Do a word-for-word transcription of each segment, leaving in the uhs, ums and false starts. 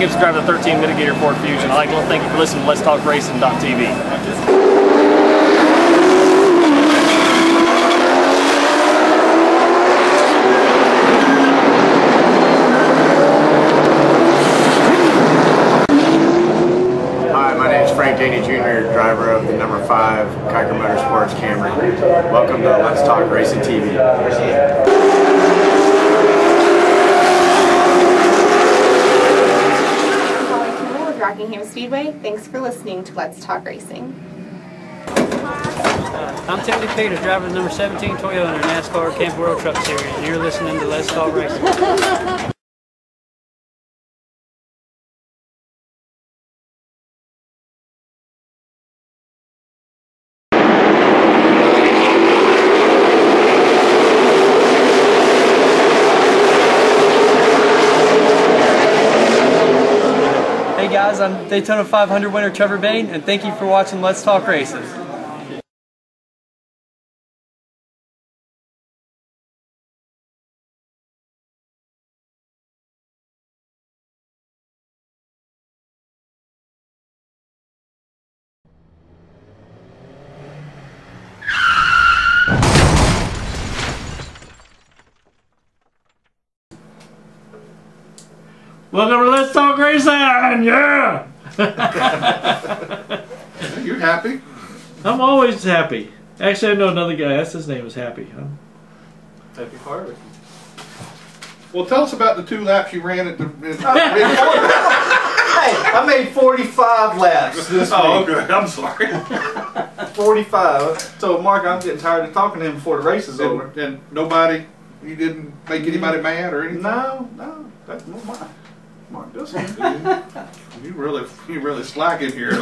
John Gibson, driver of the thirteen Mitigator Ford Fusion. I'd like to thank you for listening to Let's Talk Racing dot T V. Junior, driver of the number five Kiker Motorsports Camry. Welcome to Let's Talk Racing T V. Holly Kimmel with Rockingham Speedway. Thanks for listening to Let's Talk Racing. Uh, I'm Timothy Peter, driver of the number seventeen Toyota in the NASCAR Camp World Truck Series, and you're listening to Let's Talk Racing. I'm Daytona five hundred winner Trevor Bayne, and thank you for watching Let's Talk Racing. Welcome to Let's Talk Racing! Yeah! You happy? I'm always happy. Actually, I know another guy. That's his name is Happy. I'm... Happy Harvick. Well, tell us about the two laps you ran at the... At the Hey, I made forty-five laps this oh, week. Oh, okay. I'm sorry. forty-five. So, Mark, I'm getting tired of talking to him before the race is and, over. And nobody... You didn't make anybody mad or anything? No, no. That's not mine. Mark, this one, dude. You really, you really slacking here.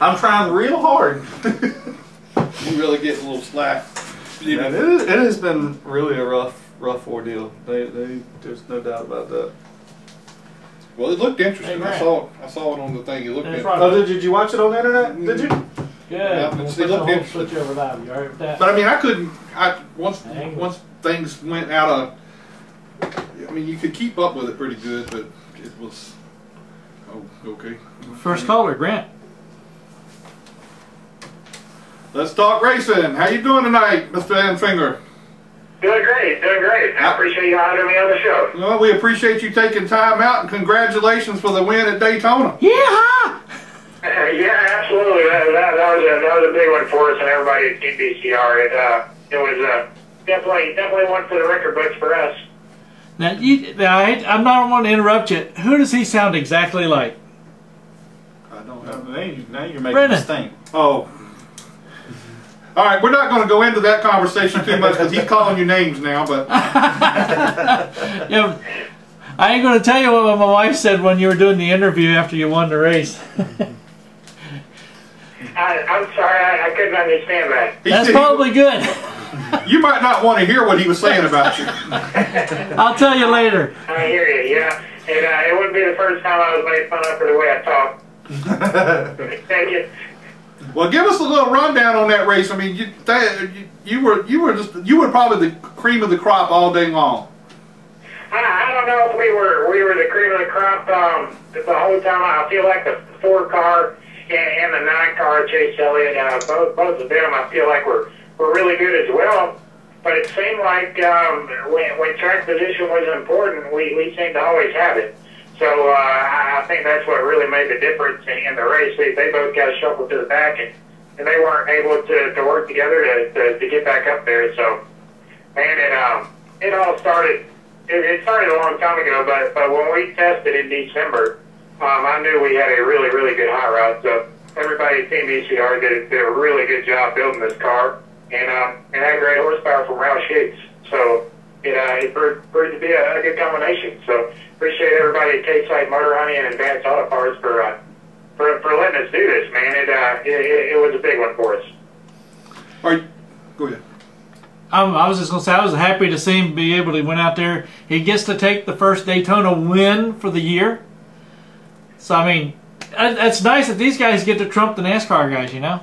I'm trying real hard. You really get a little slack. Yeah, it, is, it has been really a rough, rough ordeal. They, they, there's no doubt about that. Well, it looked interesting. Hey, I saw, it, I saw it on the thing. It looked. Interesting. Right. Oh, did you, did you watch it on the internet? Did you? Yeah. We'll it looked interesting. You right with that? But I mean, I couldn't. I once, Dang. once things went out of. I mean, you could keep up with it pretty good, but it was oh okay. First caller, Grant. Let's talk racing. How you doing tonight, Mister Enfinger? Doing great, doing great. I appreciate you having me on the show. Well, we appreciate you taking time out, and congratulations for the win at Daytona. Yeah. Yeah, absolutely. That, that, that was a that was a big one for us and everybody at Team D C R. It uh, it was uh, definitely definitely one for the record books for us. Now, you, now I, I'm not want to interrupt you. Who does he sound exactly like? I don't have. Now you're making Brennan. This thing. Oh. All right, we're not going to go into that conversation too much because he's calling you names now. But yeah, I ain't going to tell you what my wife said when you were doing the interview after you won the race. I, I'm sorry, I, I couldn't understand that. That's probably good. You might not want to hear what he was saying about you. I'll tell you later. I hear you, yeah. And uh, it wouldn't be the first time I was made fun of for the way I talk. Thank you. Well, give us a little rundown on that race. I mean, you, that, you, you were you were just you were probably the cream of the crop all day long. I, I don't know if we were we were the cream of the crop um, the whole time. I feel like the four car and, and the nine car, Chase Elliott, uh, both both of them. I feel like we're. were really good as well, but it seemed like um, when, when track position was important, we, we seemed to always have it. So uh, I think that's what really made the difference in, in the race. They, they both got shuffled to the back, and, and they weren't able to, to work together to, to, to get back up there. So, man, it, um, it all started, it, it started a long time ago, but, but when we tested in December, um, I knew we had a really, really good hot rod. So everybody at Team D C R did, did a really good job building this car. And, uh, and had great horsepower from Roush Yates. So it, uh, it proved, proved to be a, a good combination. So appreciate everybody at K-Site Motor Honey and Advanced Auto Parts for, uh, for for letting us do this, man. It, uh, it, it was a big one for us. All right, go ahead. Um, I was just going to say, I was happy to see him be able to win out there. He gets to take the first Daytona win for the year. So, I mean, it's nice that these guys get to trump the NASCAR guys, you know?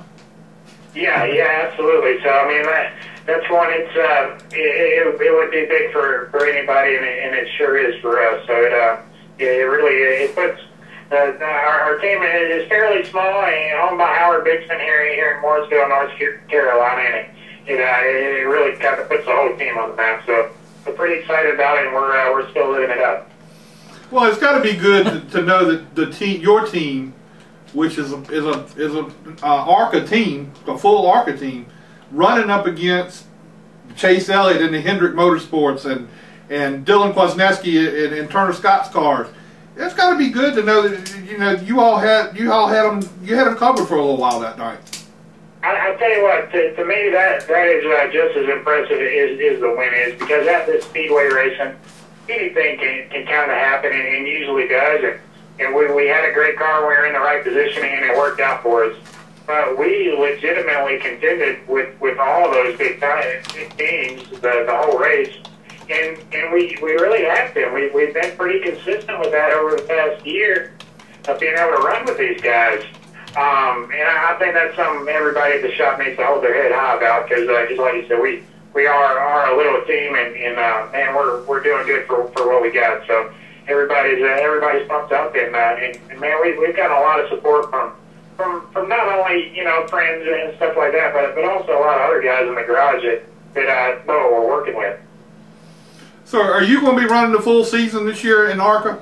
Yeah, yeah, absolutely. So I mean, that, that's one. It's uh, it, it, it would be big for for anybody, and it, and it sure is for us. So it uh, Yeah, it really it puts uh, our, our team is fairly small and owned by Howard Bixman here here in Mooresville, North Carolina, and it, you know it, it really kind of puts the whole team on the map. So we're pretty excited about it, and we're uh, we're still living it up. Well, it's got to be good to, to know that the team, your team, which is a, is a is a uh, ARCA team, a full ARCA team, running up against Chase Elliott and the Hendrick Motorsports and and Dylan Kwasniewski and, and Turner Scott's cars. It's got to be good to know that you know you all had you all had them you had them covered for a little while that night. I, I tell you what, to, to me that that is uh, just as impressive as, as the win is, because at this speedway racing, anything can can kind of happen and, and usually does. And, and we we had a great car, we were in the right positioning, and it worked out for us. But we legitimately contended with with all those big teams the the whole race. And and we, we really have been. We, we've been pretty consistent with that over the past year of being able to run with these guys. Um, and I, I think that's something everybody at the shop needs to hold their head high about, because uh, just like you said, we, we are, are a little team, and, and uh, man, we're we're doing good for, for what we got. So everybody's uh, everybody's pumped up, and, uh, and, and man, we, we've gotten a lot of support from, from, from not only you know friends and stuff like that, but, but also a lot of other guys in the garage that, that I know we're working with. So are you going to be running the full season this year in ARCA?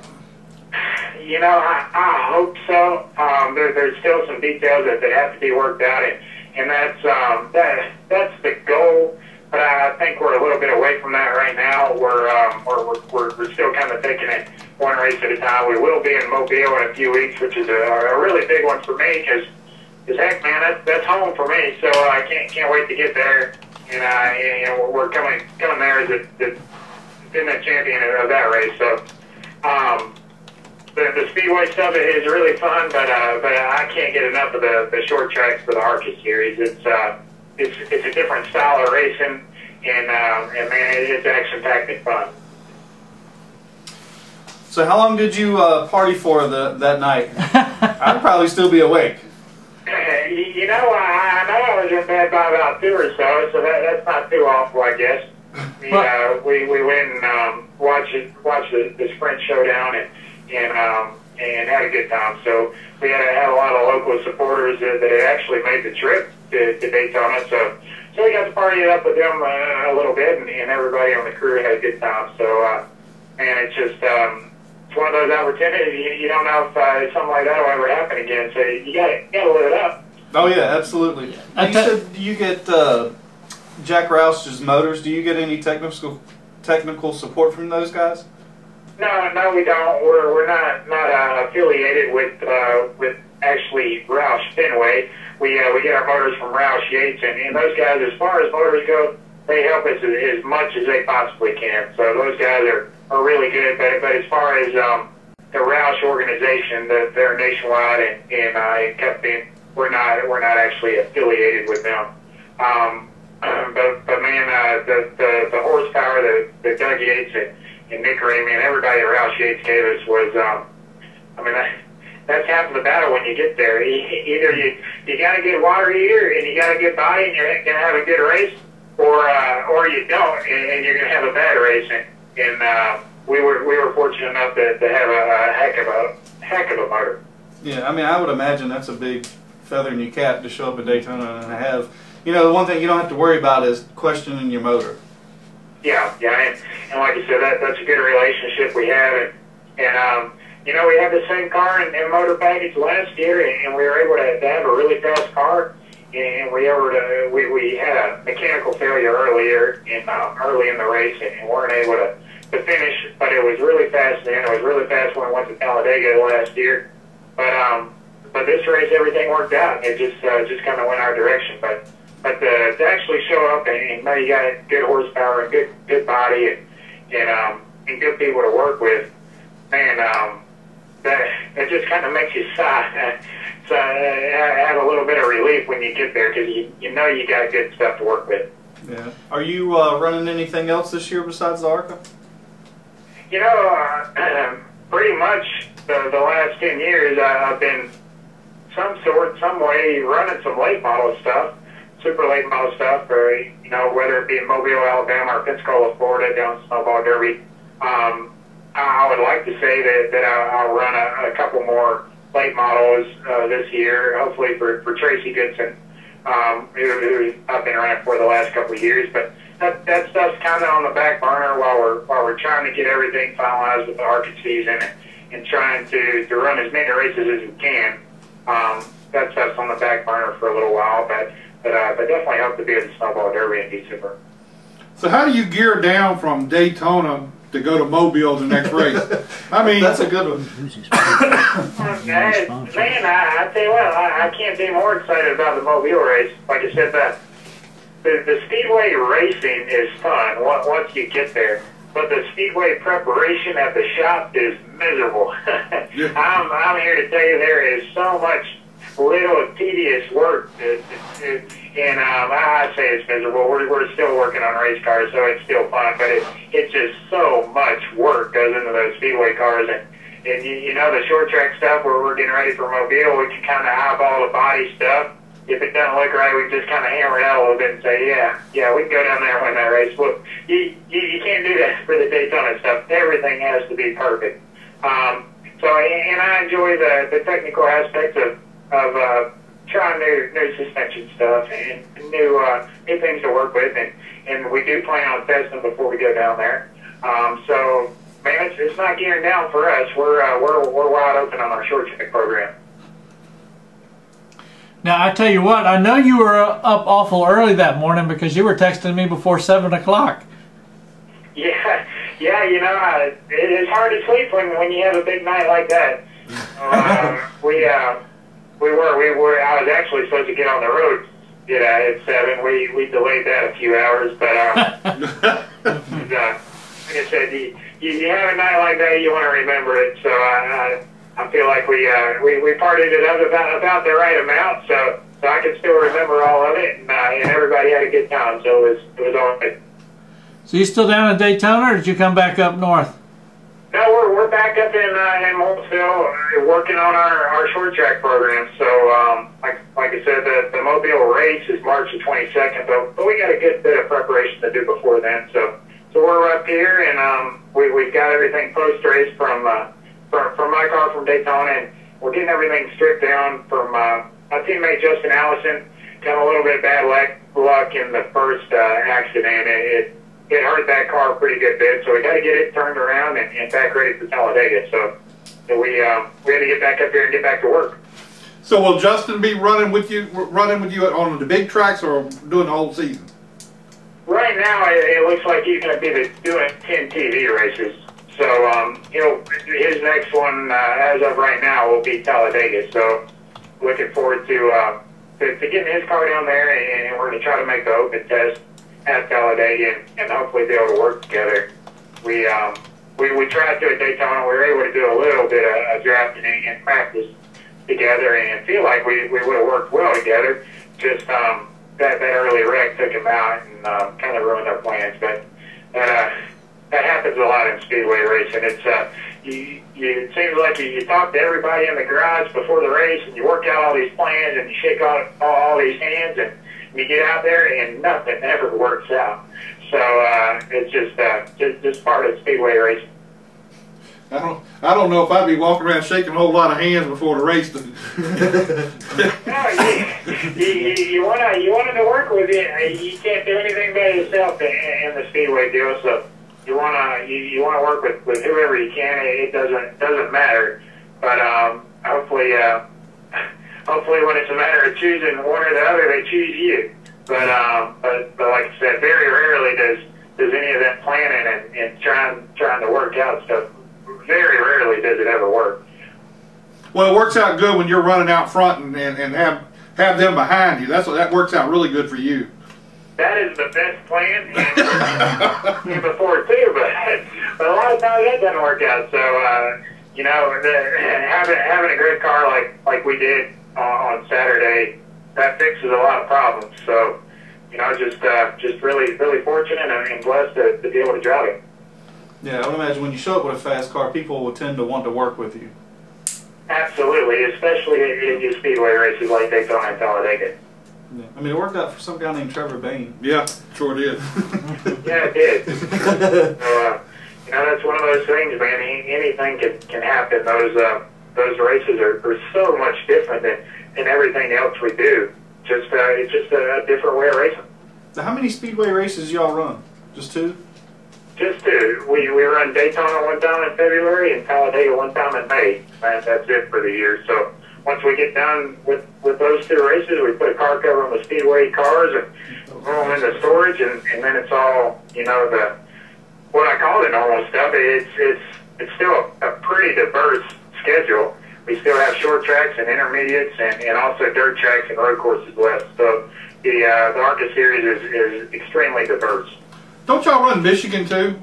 You know, I, I hope so. Um, there, there's still some details that, that have to be worked out, and, and that's um, that, that's the goal. But I think we're a little bit away from that right now. We're um, we're, we're we're still kind of taking it one race at a time. We will be in Mobile in a few weeks, which is a, a really big one for me, because heck, man, that, that's home for me. So I can't can't wait to get there, and uh, and, you know, we're coming coming there as a, a been the champion of that race. So um, the, the speedway stuff is really fun, but uh, but I can't get enough of the, the short tracks for the ARCA series. It's uh, it's it's a different style of racing, and uh, and man, it's action packed and fun. So how long did you uh, party for the that night? I'd probably still be awake. You know, I, I know I was in bed by about two or so, so that, that's not too awful, I guess. We, uh, we we went and um, watched watched the, the sprint showdown, and and um, and had a good time. So we had, had a lot of local supporters that, that actually made the trip to, to Daytona. So so we got to party it up with them uh, a little bit, and, and everybody on the crew had a good time. So uh, man, it's just um, it's one of those opportunities. You, you don't know if uh, something like that will ever happen again. So you got to got to live it up. Oh yeah, absolutely. Yeah. You said you get. Uh... Jack Roush's Motors, do you get any technical technical support from those guys? No, no, we don't. We're we're not not uh, affiliated with uh, with actually Roush Fenway. We uh, we get our motors from Roush Yates, and, and those guys, as far as motors go, they help us as, as much as they possibly can. So those guys are, are really good. But but as far as um, the Roush organization, the, they're nationwide, and and uh, kept in. We're not we're not actually affiliated with them. Um, Um, but, but man, uh, the, the the horsepower that, that Doug Yates and, and Nick Ramey and everybody at Roush Yates gave us was, um, I mean, that, that's half of the battle when you get there. You, either you you got to get watery here and you got to get body and you're gonna have a good race, or uh, or you don't and, and you're gonna have a bad race. And, and uh, we were we were fortunate enough to, to have a, a heck of a heck of a motor. Yeah, I mean, I would imagine that's a big feather in your cap to show up at Daytona and have. You know, the one thing you don't have to worry about is questioning your motor. Yeah, yeah, and, and like you said, that, that's a good relationship we have. And, and um, you know, we had the same car and, and motor package last year, and, and we were able to, to have a really fast car. And we ever to, we we had a mechanical failure earlier in uh, early in the race, and, and weren't able to, to finish. But it was really fast then. It was really fast when we went to Talladega last year. But um, but this race, everything worked out. It just uh, just kind of went our direction, but. But to, to actually show up and, and know you got good horsepower and good good body and and, um, and good people to work with, man, um, that that just kind of makes you sigh. So I have a little bit of relief when you get there, because you you know you got good stuff to work with. Yeah. Are you uh, running anything else this year besides the ARCA? You know, uh, pretty much the the last ten years I, I've been some sort, some way running some late model stuff. Super late model stuff, or, you know, whether it be in Mobile, Alabama, or Pensacola, Florida, down Snowball Derby. Um, I would like to say that, that I'll, I'll run a, a couple more late models uh, this year, hopefully for, for Tracy Goodson, um, who, who I've been around for the last couple of years. But that, that stuff's kind of on the back burner while we're while we're trying to get everything finalized with the archery season and, and trying to, to run as many races as we can. Um, that stuff's on the back burner for a little while, but but, uh, but definitely hope to be at the Snowball Derby in December. So how do you gear down from Daytona to go to Mobile the next race? I mean, that's a good one. Man, I, I tell you what, I, I can't be more excited about the Mobile race. Like I said, the, the, the speedway racing is fun once you get there, but the speedway preparation at the shop is miserable. I'm, I'm here to tell you there is so much little tedious work to, to, to, and um, I say it's miserable. We're, we're still working on race cars, so it's still fun, but it, it's just so much work goes into those speedway cars. And, and you, you know, the short track stuff where we're getting ready for Mobile, we can kind of eyeball the body stuff. If it doesn't look right, we just kind of hammer it out a little bit and say, yeah, yeah, we can go down there and win that race. Well, you, you, you can't do that for the Daytona stuff. Everything has to be perfect. Um, so, and I enjoy the, the technical aspects of, of uh, trying new, new suspension stuff and new uh, new things to work with, and, and we do plan on testing before we go down there. Um, so, man, it's, it's not gearing down for us. We're uh, we're we're wide open on our short track program. Now, I tell you what, I know you were up awful early that morning because you were texting me before seven o'clock. Yeah, yeah, you know, I, it is hard to sleep when when you have a big night like that. Uh, we. Uh, We were, we were, I was actually supposed to get on the road, you know, at seven. We, we delayed that a few hours, but, um, and, uh, like I said, you, you have a night like that, you want to remember it. So I, I, I feel like we, uh, we, we partied it up about, about the right amount. So, so I can still remember all of it, and, uh, and everybody had a good time. So it was, it was all good. So you still down in Daytona, or did you come back up north? No, we're we're back up in uh, in Mobile, working on our, our short track program. So, um, like like I said, the, the Mobile race is March the twenty second, but but we got a good bit of preparation to do before then. So, so we're up here, and um, we we've got everything post race from uh, from from my car from Daytona, and we're getting everything stripped down from uh, my teammate Justin Allison. Got a little bit of bad luck luck in the first uh, accident. It, it, It hurt that car a pretty good bit, so we got to get it turned around and, and back ready for Talladega. So, so we uh, we had to get back up here and get back to work. So will Justin be running with you, running with you on the big tracks, or doing the whole season? Right now, it, it looks like he's going to be the, doing ten T V races. So um, he'll his next one, uh, as of right now, will be Talladega. So looking forward to uh, to, to getting his car down there, and, and we're going to try to make the open test at Talladega, and, and hopefully be able to work together. We um, we, we tried to at Daytona. We were able to do a little bit of, of drafting and practice together, and feel like we, we would have worked well together. Just um, that, that early wreck took him out and um, kind of ruined our plans. But uh, that happens a lot in speedway racing. It's uh, you, you, it seems like you, you talk to everybody in the garage before the race, and you work out all these plans, and you shake all, all, all these hands, and you get out there and nothing ever works out. So uh, it's just, uh, just just part of speedway racing. I don't I don't know if I'd be walking around shaking a whole lot of hands before the race. No, you, you, you want to you wanted to work with it. You can't do anything by yourself in, in the speedway deal. So you want to you, you want to work with, with whoever you can. It doesn't doesn't matter. But um, hopefully. Uh, Hopefully, when it's a matter of choosing one or the other, they choose you. But, um, but, but like I said, very rarely does does any of that planning and, and trying trying to work out stuff. Very rarely does it ever work. Well, it works out good when you're running out front and, and, and have have them behind you. That's what, that works out really good for you. That is the best plan. And before too, but, but a lot of times that doesn't work out. So uh, you know, the, having having a great car like like we did on Saturday, that fixes a lot of problems. So, you know, just uh, just really, really fortunate and blessed to, to be able to drive it. Yeah, I would imagine when you show up with a fast car, people will tend to want to work with you. Absolutely, especially in your speedway races like Daytona and Talladega. Yeah. I mean, it worked out for some guy named Trevor Bayne. Yeah, sure did. Yeah, it did. So, uh, No, that's one of those things, man. Anything can, can happen. Those uh, those races are, are so much different than, than everything else we do. Just uh, it's just a, a different way of racing. Now, how many speedway races y'all run? Just two? Just two. We we run Daytona one time in February and Talladega one time in May. And that's it for the year. So once we get done with, with those two races, we put a car cover on the speedway cars and throw them into storage, and, and then it's all, you know, the what I call the normal stuff. It's it's it's still a, a pretty diverse schedule. We still have short tracks and intermediates, and, and also dirt tracks and road courses left. So the uh, the ARCA series is, is extremely diverse. Don't y'all run Michigan too?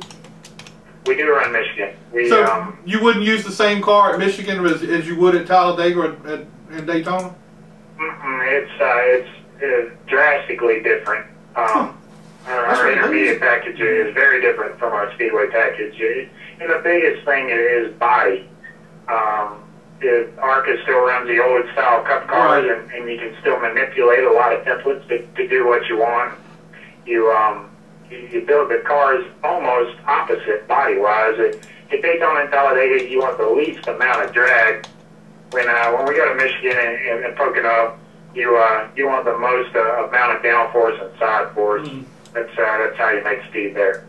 We do run Michigan. We, so um, you wouldn't use the same car at Michigan as, as you would at Talladega and, and Daytona? Mm-mm, it's uh, it's uh, drastically different. Um, huh. uh, our intermediate package is very different from our speedway package. It, and the biggest thing is body. Um, The ARCA still runs the old style cup cars, right. and, and you can still manipulate a lot of templates to, to do what you want. You um you, you build the cars almost opposite body wise. It, if they don't invalidate it, you want the least amount of drag. When uh, when we go to Michigan and, and Pocono, you uh you want the most uh, amount of downforce and side force. Mm. That's uh, that's how you make speed there.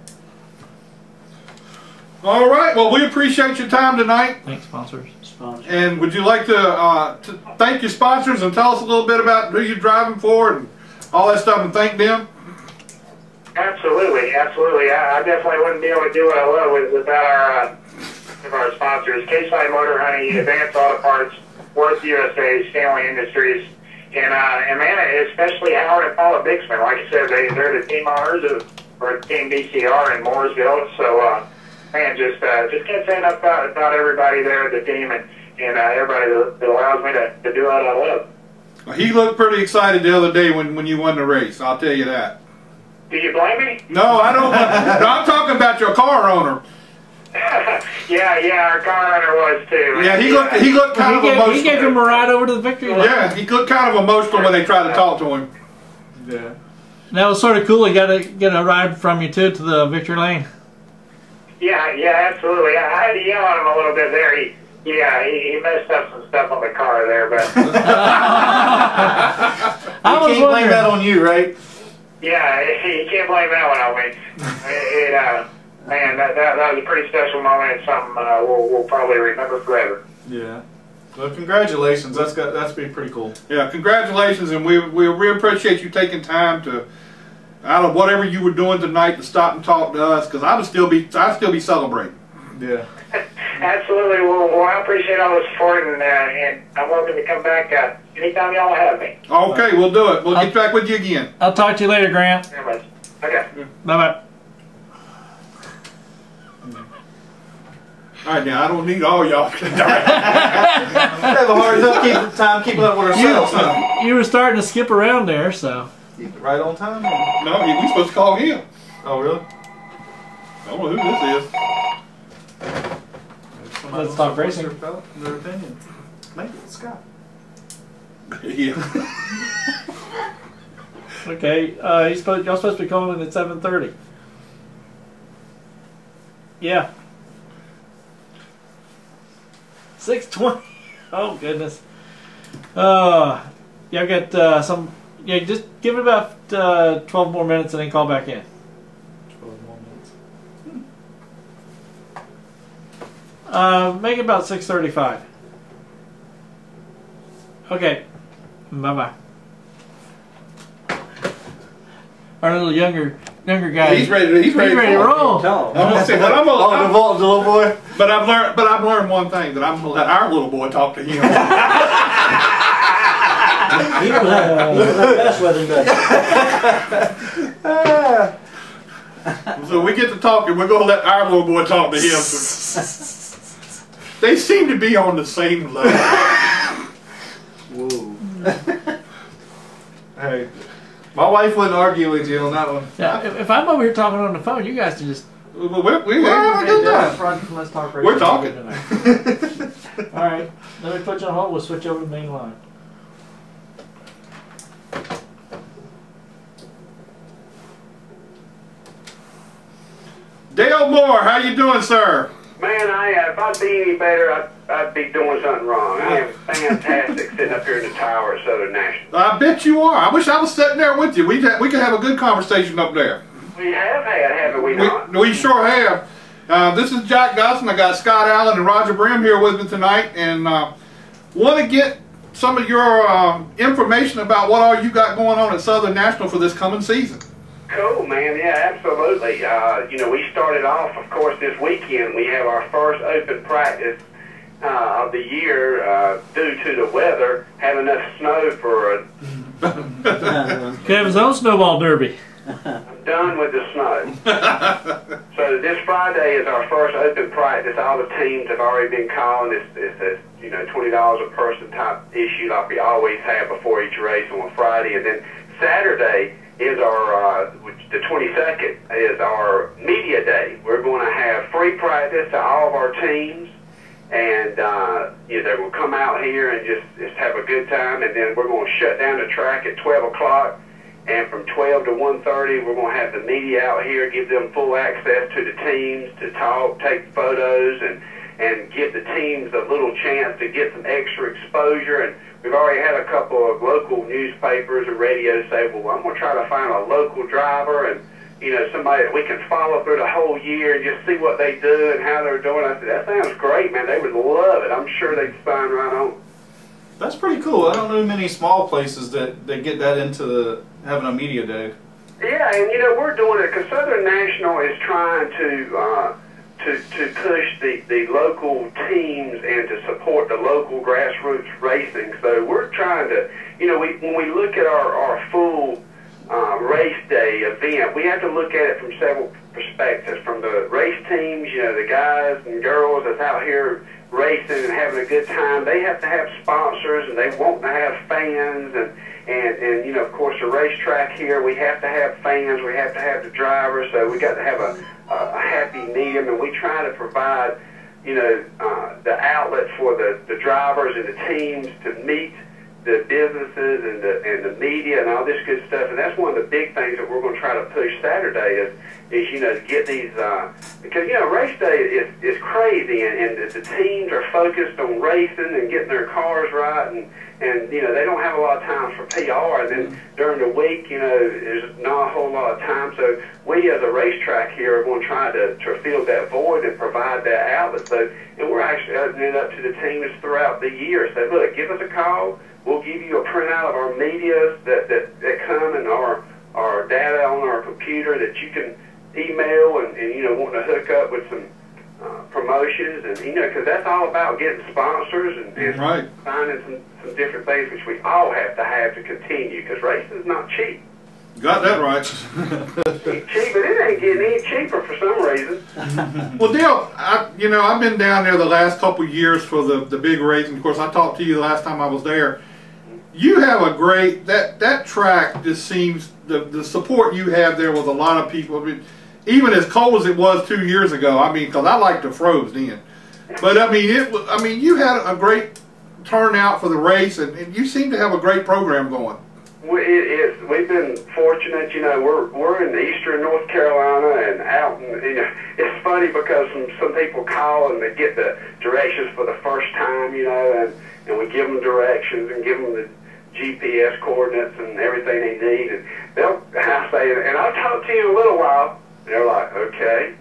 All right. Well, we appreciate your time tonight. Thanks, sponsors. And would you like to, uh, to thank your sponsors and tell us a little bit about who you're driving for and all that stuff and thank them? Absolutely, absolutely. I, I definitely wouldn't be able to do what I love with, without our, uh, with our sponsors. K-Site Motor Honey, Advanced Auto Parts, Worth U S A, Stanley Industries, and, uh, and man, especially Howard and Paula Bixman. Like I said, they, they're the team owners of or Team D C R in Mooresville, so... Uh, Man, just uh, just can't say enough about, about everybody there at the team and, and uh, everybody that, that allows me to, to do what I love. Well, he looked pretty excited the other day when, when you won the race, I'll tell you that. Do you blame me? No, I don't. No, I'm talking about your car owner. yeah, yeah, our car owner was too. Yeah, he looked, he looked kind he of gave, emotional. He gave him a ride over to the victory lane. Yeah, he looked kind of emotional when they tried to talk to him. Yeah. That was sort of cool. He got to get a ride from you, too, to the victory lane. Yeah, yeah, absolutely. I, I had to yell at him a little bit there. He, yeah, he, he messed up some stuff on the car there, but I was can't blame that on you, right? Yeah, you can't blame that one on me. It, uh, man, that, that that was a pretty special moment. It's something uh, we'll we'll probably remember forever. Yeah. Well, congratulations. That's got that's been pretty cool. Yeah, congratulations, and we we really appreciate you taking time to. Out of whatever you were doing tonight to stop and talk to us, because I would still be, I'd still be celebrating. Yeah. Absolutely. Well, well, I appreciate all the support, and, uh, and I'm welcome to come back uh, anytime y'all have me. Okay, we'll do it. We'll I'll, get back with you again. I'll talk to you later, Grant. Very much. Okay. Yeah. Bye-bye. All right, now, I don't need all y'all. Have a hard enough time keeping up with ourselves. You, you were starting to skip around there, so... Right on time? Or? No, we supposed to call him. Oh, really? I don't know who this is. Let's talk racing. Their, their opinion. Maybe it's Scott. Yeah. Okay, uh, he's supposed, y'all supposed to be calling in at seven thirty. Yeah. six twenty. Oh, goodness. Uh, yeah, I've got uh, some... Yeah, just give it about uh, twelve more minutes and then call back in. twelve more minutes. Hmm. Uh, make it about six thirty-five. Okay. Bye-bye. Our little younger younger guy. Yeah, he's ready to, he's ready to roll. I'm gonna say, but I'm a oh, the little boy. But I've learned but I've learned one thing, that I'm gonna let our little boy talk to him. He was like, weather guy. So we get to talking. We're going to let our little boy talk to him. They seem to be on the same level. Whoa. Hey, my wife wouldn't argue with you on that one. Yeah, if, if I'm over here talking on the phone, you guys can just... We're, we're, we're having a good time. Let's talk right we're talking. All right. Let me put you on hold. We'll switch over to the main line. Dale Moore, how you doing, sir? Man, I uh, if I'd be any better, I'd, I'd be doing something wrong. I am fantastic sitting up here in the tower at Southern National. I bet you are. I wish I was sitting there with you. We'd ha we could have a good conversation up there. We have had, haven't we not? We, we sure have. Uh, this is Jack Dawson. I got Scott Allen and Roger Brim here with me tonight, and uh, want to get some of your uh, information about what all you got going on at Southern National for this coming season. Cool, man. Yeah, absolutely. Uh, you know, we started off, of course, this weekend. We have our first open practice uh, of the year uh, due to the weather. Had enough snow for a... Kevin's own Snowball Derby. I'm done with the snow. So this Friday is our first open practice. All the teams have already been calling. It's, it's a, you know, twenty dollars a person type issue like we always have before each race on a Friday. And then Saturday is our, uh, the twenty-second, is our media day. We're going to have free practice to all of our teams. And uh, you know, they will come out here and just, just have a good time. And then we're going to shut down the track at twelve o'clock. And from twelve to one thirty, we're going to have the media out here, give them full access to the teams to talk, take photos, and, and give the teams a little chance to get some extra exposure. And we've already had a couple of local newspapers and radios say, well, I'm going to try to find a local driver and, you know, somebody that we can follow through the whole year and just see what they do and how they're doing. I said, that sounds great, man. They would love it. I'm sure they'd sign right on. That's pretty cool. I don't know many small places that, that get that into the, having a media day. Yeah, and you know, we're doing it because Southern National is trying to uh, to to push the, the local teams and to support the local grassroots racing. So we're trying to, you know, we, when we look at our, our full uh, race day event, we have to look at it from several perspectives. From the race teams, you know, the guys and girls that's out here racing and having a good time, they have to have sponsors and they want to have fans, and and and you know, of course, the racetrack here, we have to have fans, we have to have the drivers, so we got to have a a happy medium, and we try to provide, you know, uh, the outlet for the the drivers and the teams to meet the businesses and the and the media and all this good stuff. And that's one of the big things that we're going to try to push Saturday is is you know, to get these uh, because you know, race day is is crazy, and, and the, the teams are focused on racing and getting their cars right, and and you know, they don't have a lot of time for P R. And then during the week, you know, there's not a whole lot of time. So we as a racetrack here are going to try to to fill that void and provide that outlet. So, and we're actually opening it up to the teams throughout the year. So look, give us a call. We'll give you a printout of our media that, that, that come, and our, our data on our computer that you can email and, and you know, want to hook up with some uh, promotions. And, you know, because that's all about getting sponsors and, and right. finding some, some different things, which we all have to have to continue, because racing's not cheap. Got that right. It's cheap, but it ain't getting any cheaper for some reason. Well, Dale, I, you know, I've been down there the last couple of years for the, the big race. And, of course, I talked to you the last time I was there. You have a great, that that track just seems, the, the support you have there with a lot of people. I mean, even as cold as it was two years ago, I mean, because I liked the froze then. But, I mean, it, I mean, you had a great turnout for the race, and, and you seem to have a great program going. Well, it is. We've been fortunate, you know, we're, we're in eastern North Carolina and out, and, you know, it's funny because some, some people call and they get the directions for the first time, you know, and, and we give them directions and give them the G P S coordinates and everything they need, and they'll, I say, and I'll talk to you in a little while, and they're like, okay.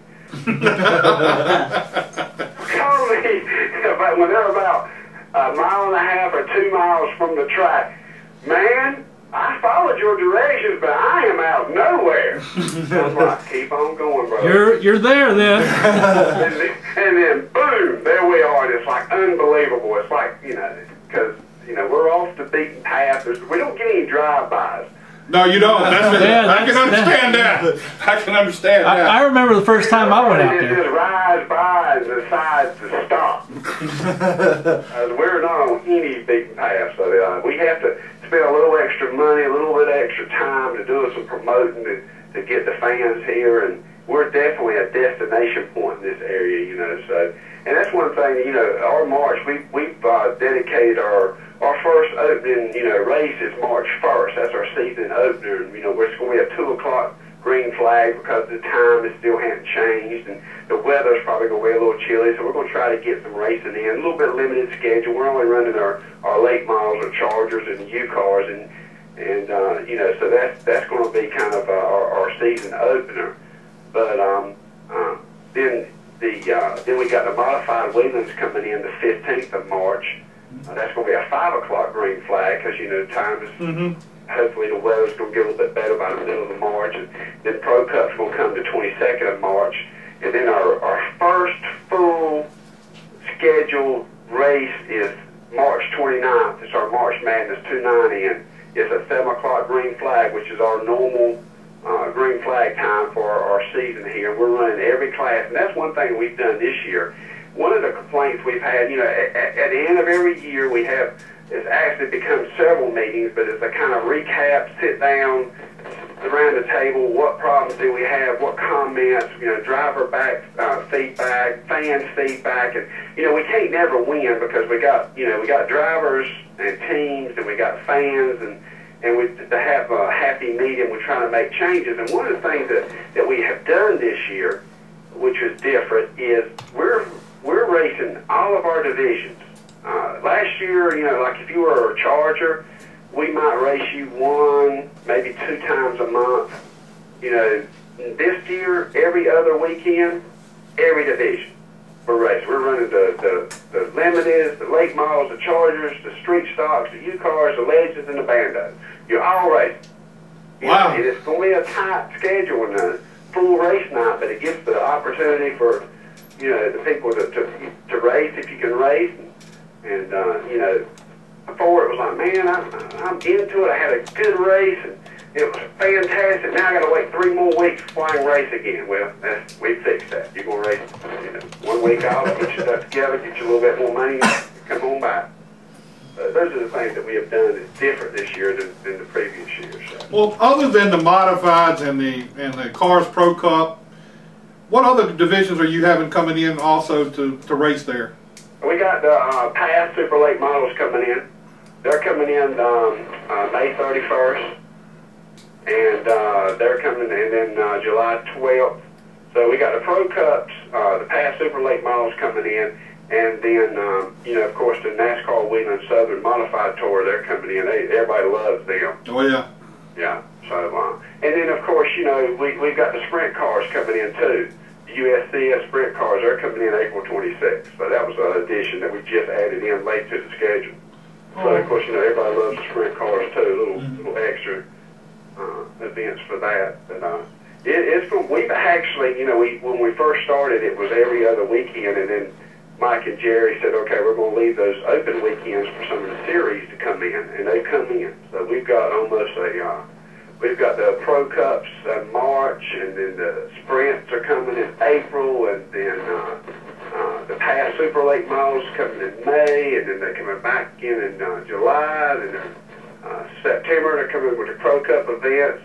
Call me about, when they're about a mile and a half or two miles from the track, man, I followed your directions, but I am out nowhere. I'm like, keep on going, bro. You're, you're there then. and, then and then, boom, there we are, and it's like unbelievable. It's like, you know, because... You know, we're off the beaten path. There's, we don't get any drive-bys. No, you don't. That's what, yeah, that's, I can understand that. that. I can understand I, that. I remember the first time I went out there. Just rides by and decides to stop. uh, we're not on any beaten path, so uh, we have to spend a little extra money, a little bit extra time to do some promoting to, to get the fans here, and we're definitely a destination point in this area, you know. So, and that's one thing, you know, our march, we, we've uh, dedicated our Our first opening, you know, race is March first. That's our season opener. And, you know, it's going to be a two o'clock green flag because the time is still hasn't changed, and the weather's probably going to be a little chilly, so we're going to try to get some racing in. A little bit of limited schedule. We're only running our, our late models, our Chargers and U-Cars, and, and uh, you know, so that's, that's going to be kind of uh, our, our season opener. But um, uh, then, the, uh, then we got the modified Whelans coming in the fifteenth of March. Uh, that's going to be a five o'clock green flag because, you know, time is... Mm-hmm. Hopefully the weather's going to get a little bit better by the middle of March, and then Pro Cup's going to come the twenty-second of March, and then our, our first full scheduled race is March twenty-ninth. It's our March Madness two ninety, and it's a seven o'clock green flag, which is our normal uh, green flag time for our, our season here. We're running every class, and that's one thing we've done this year. One of the complaints we've had, you know, at, at the end of every year we have... It's actually become several meetings, but it's a kind of recap, sit down, around the table, what problems do we have, what comments, you know, driver back uh, feedback, fan feedback, and, you know, we can't never win because we got, you know, we got drivers and teams and we got fans, and, and we, to have a happy medium, we're trying to make changes. And one of the things that, that we have done this year, which is different, is we're, we're racing all of our divisions. Uh, last year, you know, like if you were a Charger, we might race you one, maybe two times a month. You know, this year, every other weekend, every division we're racing. We're running the, the, the Limiteds, the late models, the Chargers, the street stocks, the U-Cars, the Legends, and the Bandos. You're all racing. Wow. And it's going to be a tight schedule and a full race night, but it gives the opportunity for, you know, the people to, to, to race if you can race. And, uh, you know, before it was like, man, I, I'm into it. I had a good race, and it was fantastic. Now I got to wait three more weeks before I can race again. Well, that's, we fixed that. You're going to race, you know, one week off, get your stuff together, get you a little bit more money, come on back. But those are the things that we have done that's different this year than, than the previous years. So. Well, other than the modifieds and the, and the Cars Pro Cup, what other divisions are you having coming in also to, to race there? We got the uh, PASS Super Late Models coming in. They're coming in um, uh, May thirty-first, and uh, they're coming in then uh, July twelfth. So we got the Pro Cups, uh, the PASS Super Late Models coming in, and then um, you know, of course, the NASCAR Wheeling Southern Modified Tour. They're coming in. They, everybody loves them. Oh yeah, yeah. So um, and then of course, you know, we we've got the Sprint Cars coming in too. U S C S Sprint Cars, they're coming in April twenty-sixth. So that was an addition that we just added in late to the schedule. So, oh. Of course, you know, everybody loves the Sprint Cars, too. A little, mm-hmm. little extra uh, events for that. But uh, it, it's from, we've actually, you know, we, when we first started, it was every other weekend. And then Mike and Jerry said, okay, we're going to leave those open weekends for some of the series to come in. And they come in. So we've got almost a... Uh, We've got the Pro Cups in March, and then the Sprints are coming in April, and then uh, uh, the PASS Super Late Models coming in May, and then they're coming back again in uh, July, and then uh, September they're coming with the Pro Cup events.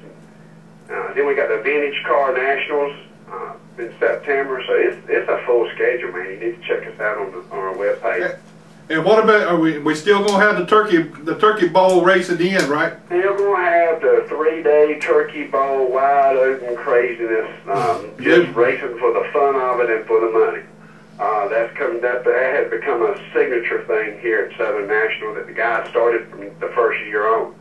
Uh, then we got the Vintage Car Nationals uh, in September, so it's it's a full schedule, man. You need to check us out on, the, on our webpage. And what about, are we, we still going to have the turkey the turkey bowl race at the end, right? Still going to have the three-day turkey bowl, wide open craziness, um, just yep. racing for the fun of it and for the money. Uh, that's come, that, that has become a signature thing here at Southern National that the guys started from the first year on.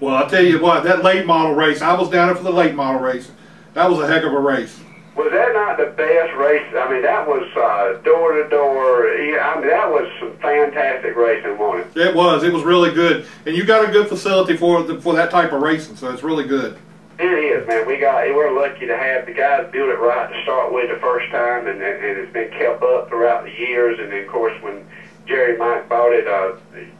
Well, I'll tell you what, that late model race, I was down there for the late model race. That was a heck of a race. Was that not the best race? I mean, that was uh, door to door. Yeah, I mean, that was some fantastic racing, wasn't it? It was. It was really good, and you got a good facility for the, for that type of racing, so it's really good. It is, man. We got we're lucky to have the guys build it right to start with the first time, and, and it's been kept up throughout the years. And then, of course, when Jerry and Mike bought it uh,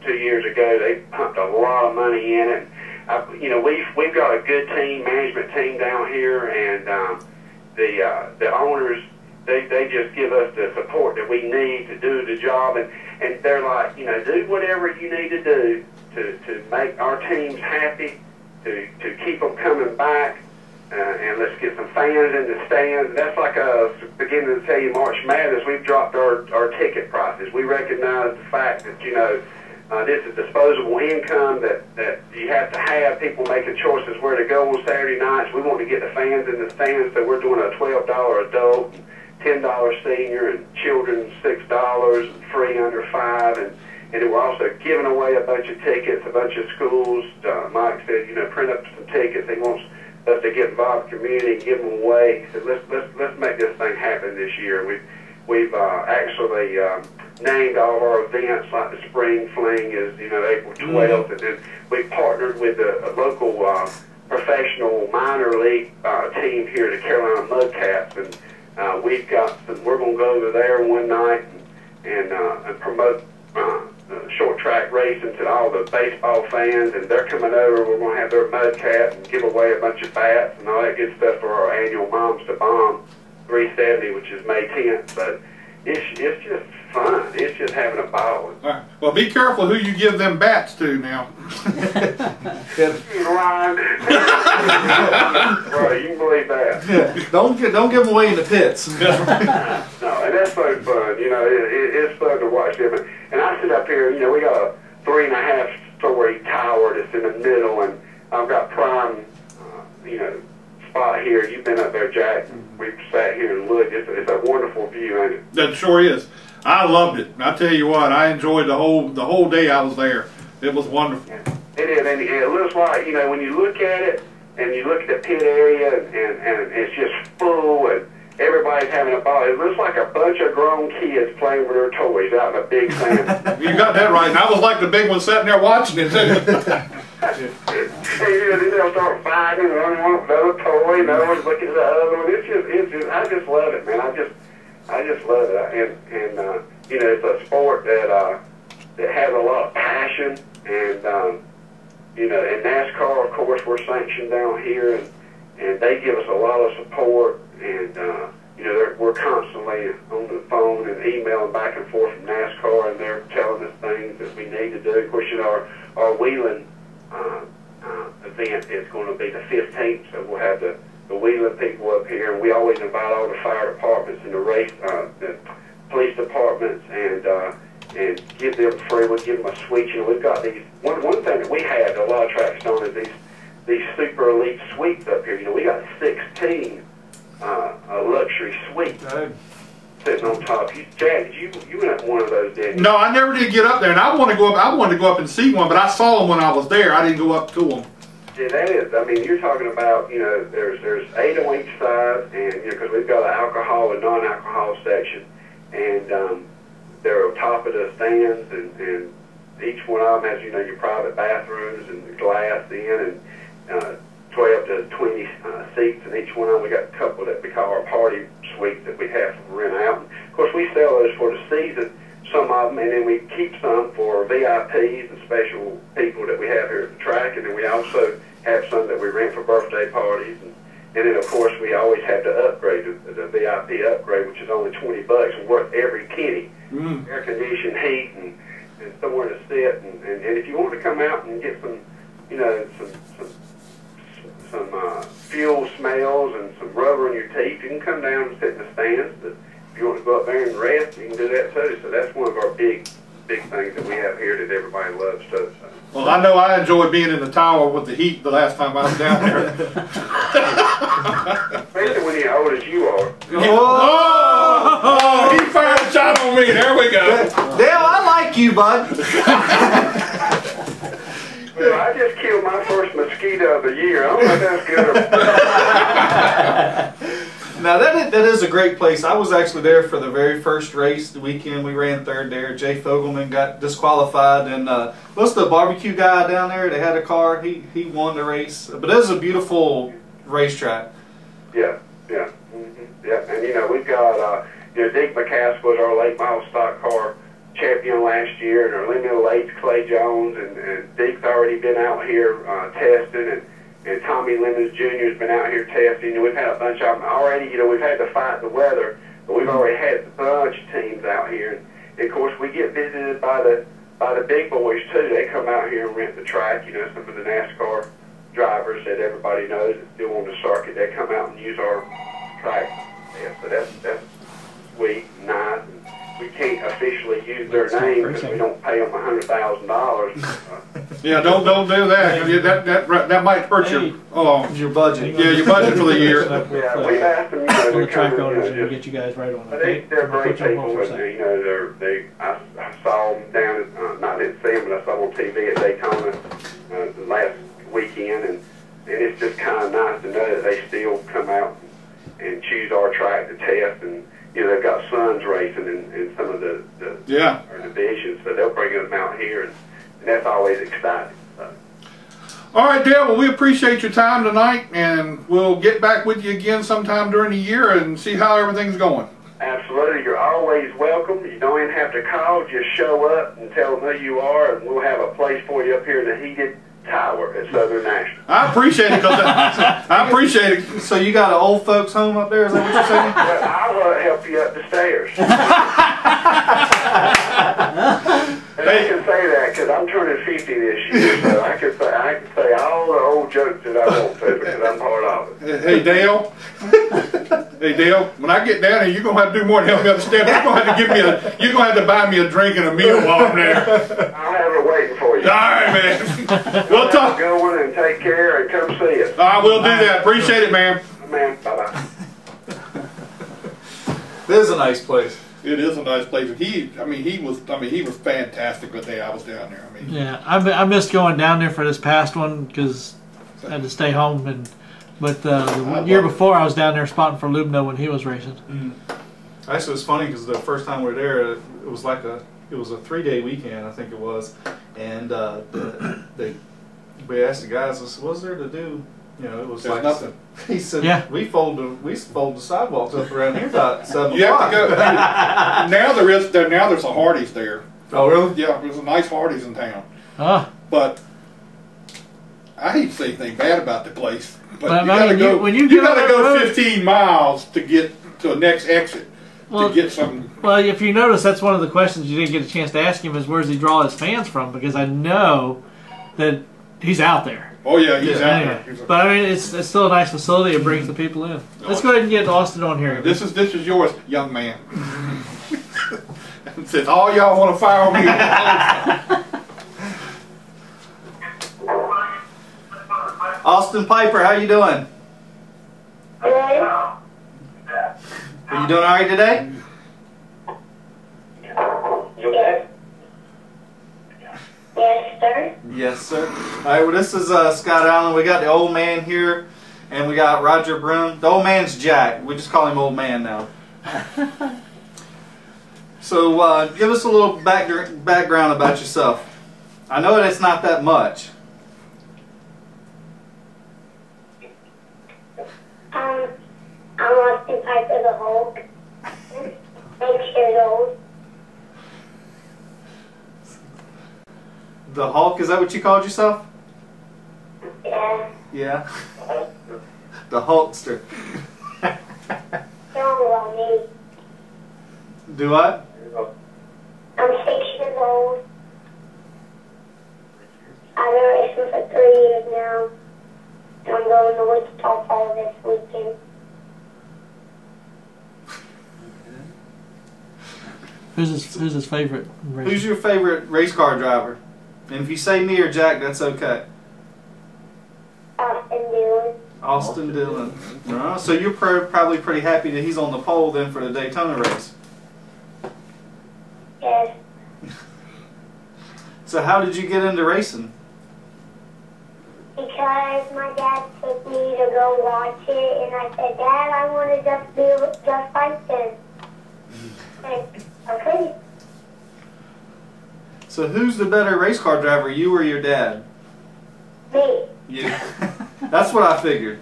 two years ago, they pumped a lot of money in it. I, you know, we've we've got a good team, management team down here, and. Um, The uh, the owners, they they just give us the support that we need to do the job, and and they're like, you know, do whatever you need to do to to make our teams happy, to to keep them coming back, uh, and let's get some fans in the stands. That's like a beginning to tell you March Madness. We've dropped our our ticket prices. We recognize the fact that, you know, Uh, this is disposable income that, that you have to have, people making choices where to go on Saturday nights. We want to get the fans in the stands, so we're doing a twelve dollar adult, ten dollar senior, and children six dollars, free under five. And, and we're also giving away a bunch of tickets, a bunch of schools. Uh, Mike said, you know, print up some tickets. He wants us to get involved in the community and give them away. He said, let's, let's, let's make this thing happen this year. We've, we've uh, actually... Um, named all of our events, like the Spring Fling is, you know, April twelfth, and then we partnered with a, a local uh, professional minor league uh, team here, the Carolina Mudcats, and uh, we've got some, we're going to go over there one night and, and, uh, and promote uh, short track racing to all the baseball fans, and they're coming over, we're going to have their Mudcats and give away a bunch of bats and all that good stuff for our annual Moms to Bomb three seventy, which is May tenth, but it's, it's just fun. It's just having a ball. Right. Well, be careful who you give them bats to now. Ryan. Right, you can believe that. Yeah. Don't don't give them away in the pits. No, and that's so fun. You know, it, it, it's fun to watch them. And I sit up here. You know, we got a three and a half story tower that's in the middle, and I've got prime, uh, you know, spot here. You've been up there, Jack. We've sat here and looked. It's, it's a wonderful view, ain't it? That sure is. I loved it. I tell you what, I enjoyed the whole the whole day I was there. It was wonderful. It is, and it looks like, you know, when you look at it and you look at the pit area and, and, and it's just full and everybody's having a ball. It looks like a bunch of grown kids playing with their toys out in a big sand. You got that right. And I was like the big one sitting there watching it, too. They'll start fighting, one wants another toy, another one's looking at the other one. It's just, it's just, I just love it, man. I just, I just love it, and and uh, you know, it's a sport that uh, that has a lot of passion, and um, you know, and NASCAR, of course, we're sanctioned down here, and and they give us a lot of support, and uh, you know, we're constantly on the phone and emailing back and forth from NASCAR, and they're telling us things that we need to do. Of course, you know, our our wheeling uh, uh, event is going to be the fifteenth, so we'll have the the wheeling people up here, and we always invite all the fire departments and the race, uh, the police departments, and uh, and give them free. We give them a suite. You know, we've got these. One one thing that we had a lot of traction on is these these super elite suites up here. You know, we got sixteen uh, luxury suites sitting on top. You, Jack, you you went up one of those, didn't you? No, I never did get up there, and I want to go up. I wanted to go up and see one, but I saw them when I was there. I didn't go up to them. Yeah, that is. I mean, you're talking about, you know, there's there's eight on each side, and you know, because we've got an alcohol and non-alcohol section, and um, they're on top of the stands, and, and each one of them has, you know, your private bathrooms and the glass in, and uh, twelve to twenty uh, seats in each one of them. We got a couple that we call our party suites that we have to rent out. And of course, we sell those for the season, some of them, and then we keep some for V I Ps and special people that we have here at the track, and then we also have some that we rent for birthday parties, and, and then of course we always have to upgrade the, the V I P upgrade, which is only twenty bucks and worth every penny. Mm. Air conditioned, heat, and, and somewhere to sit, and, and, and if you want to come out and get some, you know, some some, some uh, fuel smells and some rubber in your teeth, you can come down and sit in the stands. But if you want to go up there and rest, you can do that too. So that's one of our big, big things that we have here that everybody loves too. So. Well, I know I enjoyed being in the tower with the heat the last time I was down there. Especially when you're old as you are. Oh! Oh, he fired a shot on me. There we go. Dale, I like you, bud. Well, I just killed my first mosquito of the year. I don't know if that's good or Now, that is, that is a great place. I was actually there for the very first race the weekend. We ran third there. Jay Fogelman got disqualified. And uh, what's the barbecue guy down there that had a car? He he won the race. But it is a beautiful racetrack. Yeah, yeah. Mm-hmm. Yeah. And, you know, we've got, uh, you know, Dick McCask was our late model stock car champion last year. And our limited late's Clay Jones. And, and Dick's already been out here uh, testing and And Tommy Lemons Junior has been out here testing. And we've had a bunch of them already. You know, we've had to fight the weather, but we've already had a bunch of teams out here. And of course, we get visited by the by the big boys too. They come out here and rent the track. You know, some of the NASCAR drivers that everybody knows that still on the circuit, they come out and use our track. Yeah, so that's that's sweet and nice. And we can't officially use their name because we don't pay them a hundred thousand dollars. Yeah, don't don't do that. Hey. That that that might hurt hey. your oh your budget. Yeah, your budget for the year. Yeah, we've asked them. You know, to the track owners and you know, get you guys right on. They, they're great people. But, you know, they're they. I, I saw them down. At, uh, not didn't see them, but I saw them on T V at Daytona uh, the last weekend, and and it's just kind of nice to know that they still come out and, and choose our track to test and. You know, they've got sons racing in, in some of the, the yeah. our divisions, so they'll bring them out here, and, and that's always exciting. So. All right, Dale, well, we appreciate your time tonight, and we'll get back with you again sometime during the year and see how everything's going. Absolutely. You're always welcome. You don't even have to call. Just show up and tell them who you are, and we'll have a place for you up here in the heated tower at Southern National. I appreciate it. Cause I, I appreciate it. So you got an old folks home up there? Is that what you're saying? Well, I'll uh, help you up the stairs. And hey. I can say that because I'm turning fifty this year, so I can say I can say all the old jokes that I want to because I'm part of it. Hey Dale. Hey Dale, when I get down here, you're gonna have to do more than help me up the stairs. You're gonna have to give me a. You're gonna have to buy me a drink and a meal while I'm there. I'll have it waiting for you. All right, man. We'll talk. Go in and take care and come see us. I will do that. Appreciate it, ma'am. Man, bye bye. This is a nice place. It is a nice place. He, I mean, he was, I mean, he was fantastic the day I was down there. I mean, yeah, I, I missed going down there for this past one because I had to stay home. And but uh, the year before, I was down there spotting for Lubno when he was racing. Mm. Actually, it's funny because the first time we were there, it was like a, it was a three-day weekend, I think it was, and uh, the, they, we asked the guys, "What's was there to do?" You know, it was There's like nothing. He said, yeah. "We fold the we fold the sidewalks up around here about seven you o'clock." Have to go. Now there is there now there's a Hardee's there. Oh really? Yeah, there's a nice Hardee's in town. Huh. But I hate to say anything bad about the place, but, but you gotta you, go. When you, you gotta go road, fifteen miles to get to the next exit well, to get something. Well, if you notice, that's one of the questions you didn't get a chance to ask him is where does he draw his fans from? Because I know that he's out there. Oh yeah, he's yeah, out anyway. There. He's but I mean, it's it's still a nice facility. It brings the people in. Let's go ahead and get Austin on here. This is this is yours, young man. It says all y'all want to fire me. Austin Piper, how you doing? Hello. Are you doing all right today? You okay? Yes, sir. Yes, sir. All right, well, this is uh, Scott Allen. We got the old man here, and we got Roger Broom. The old man's Jack. We just call him old man now. So uh, give us a little back background about yourself. I know that it's not that much. Um, I'm Austin Piper the Hulk. Six years old. The Hulk, is that what you called yourself? Yeah. Yeah. The Hulkster. Don't love me. Do what? I'm six years old. I've been racing for three years now. And I'm going to Wichita Falls this weekend. Who's his, who's his favorite race? Who's your favorite race car driver? And if you say me or Jack, that's okay. Austin Dillon. Austin Dillon. Right. So you're pr probably pretty happy that he's on the pole then for the Daytona race. Yes. So how did you get into racing? Because my dad took me to go watch it, and I said, "Dad, I want to just be just like them." And I couldn't. So who's the better race car driver, you or your dad? Me. You. That's what I figured.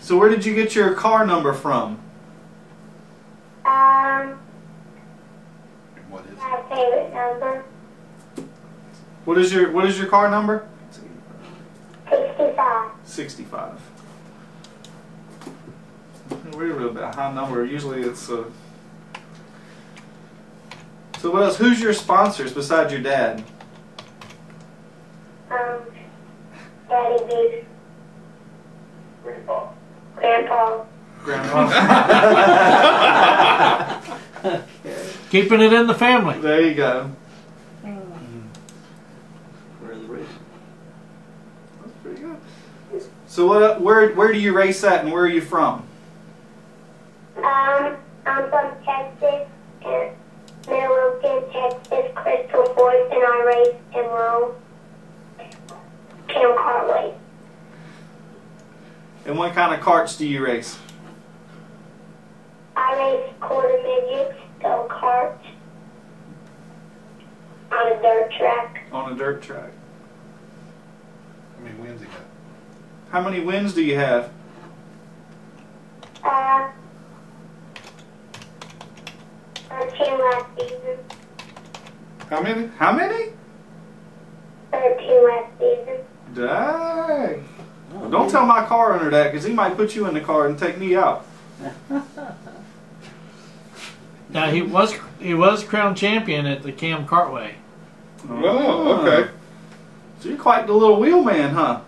So where did you get your car number from? Um. What is my favorite number? What is your What is your car number? Sixty-five. Sixty-five. We're a little bit high number. Usually it's a. Uh, So what else? Who's your sponsors besides your dad? Um, Daddy B. Grandpa. Grandpa. Grandma. Keeping it in the family. There you go. Where the race? That's pretty good. So what? Where Where do you race at, and where are you from? Um, I'm from Texas, and Midlothian, Texas, Crystal Forks, and I race in Rome. Cam Cartwright. And what kind of carts do you race? I race quarter midgets, go karts, on a dirt track. On a dirt track. How many wins do you got? How many wins do you have? Uh, thirteen last season. How many? How many? Thirteen last season. Dang. Well, don't tell my car owner that, because he might put you in the car and take me out. Now he was he was crowned champion at the Cam Cartway. Oh, okay. So you're quite the little wheel man, huh?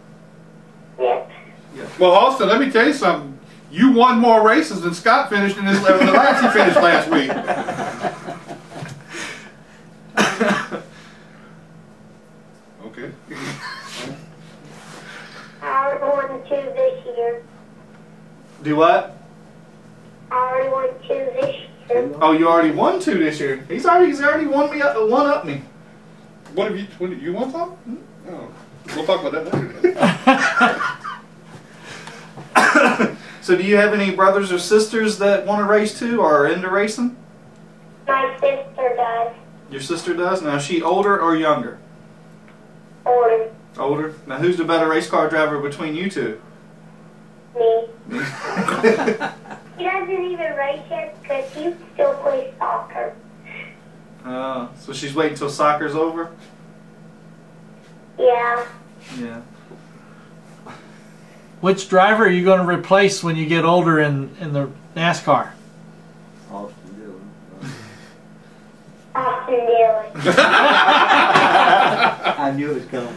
Yep. Yeah. Well, Austin, let me tell you something. You won more races than Scott finished in his the last he finished last week. Okay. I already won two this year. Do what? I already won two this year. Oh, you already won two this year. He's already he's already won me up, one up me. What have you? What did you want some? Oh, we'll talk about that later. So, do you have any brothers or sisters that want to race too, or are into racing? My sister does. Your sister does. Now, is she older or younger? Older. Older. Now, who's the better race car driver between you two? Me. Me. He doesn't even race yet because he still plays soccer. Uh, so she's waiting till soccer's over? Yeah. Yeah. Which driver are you going to replace when you get older in, in the NASCAR? Austin Dillon. Austin Dillon. I knew it was coming.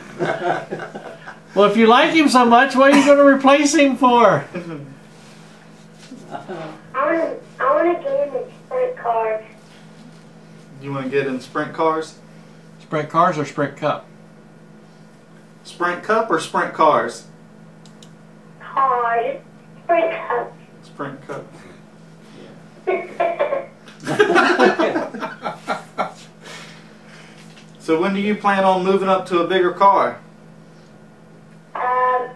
Well, if you like him so much, what are you going to replace him for? I want to. I want to get in the sprint cars. You want to get in sprint cars? Sprint cars or sprint cup? Sprint cup or sprint cars? Cars. Sprint cup. Sprint cup. Yeah. So when do you plan on moving up to a bigger car? Um,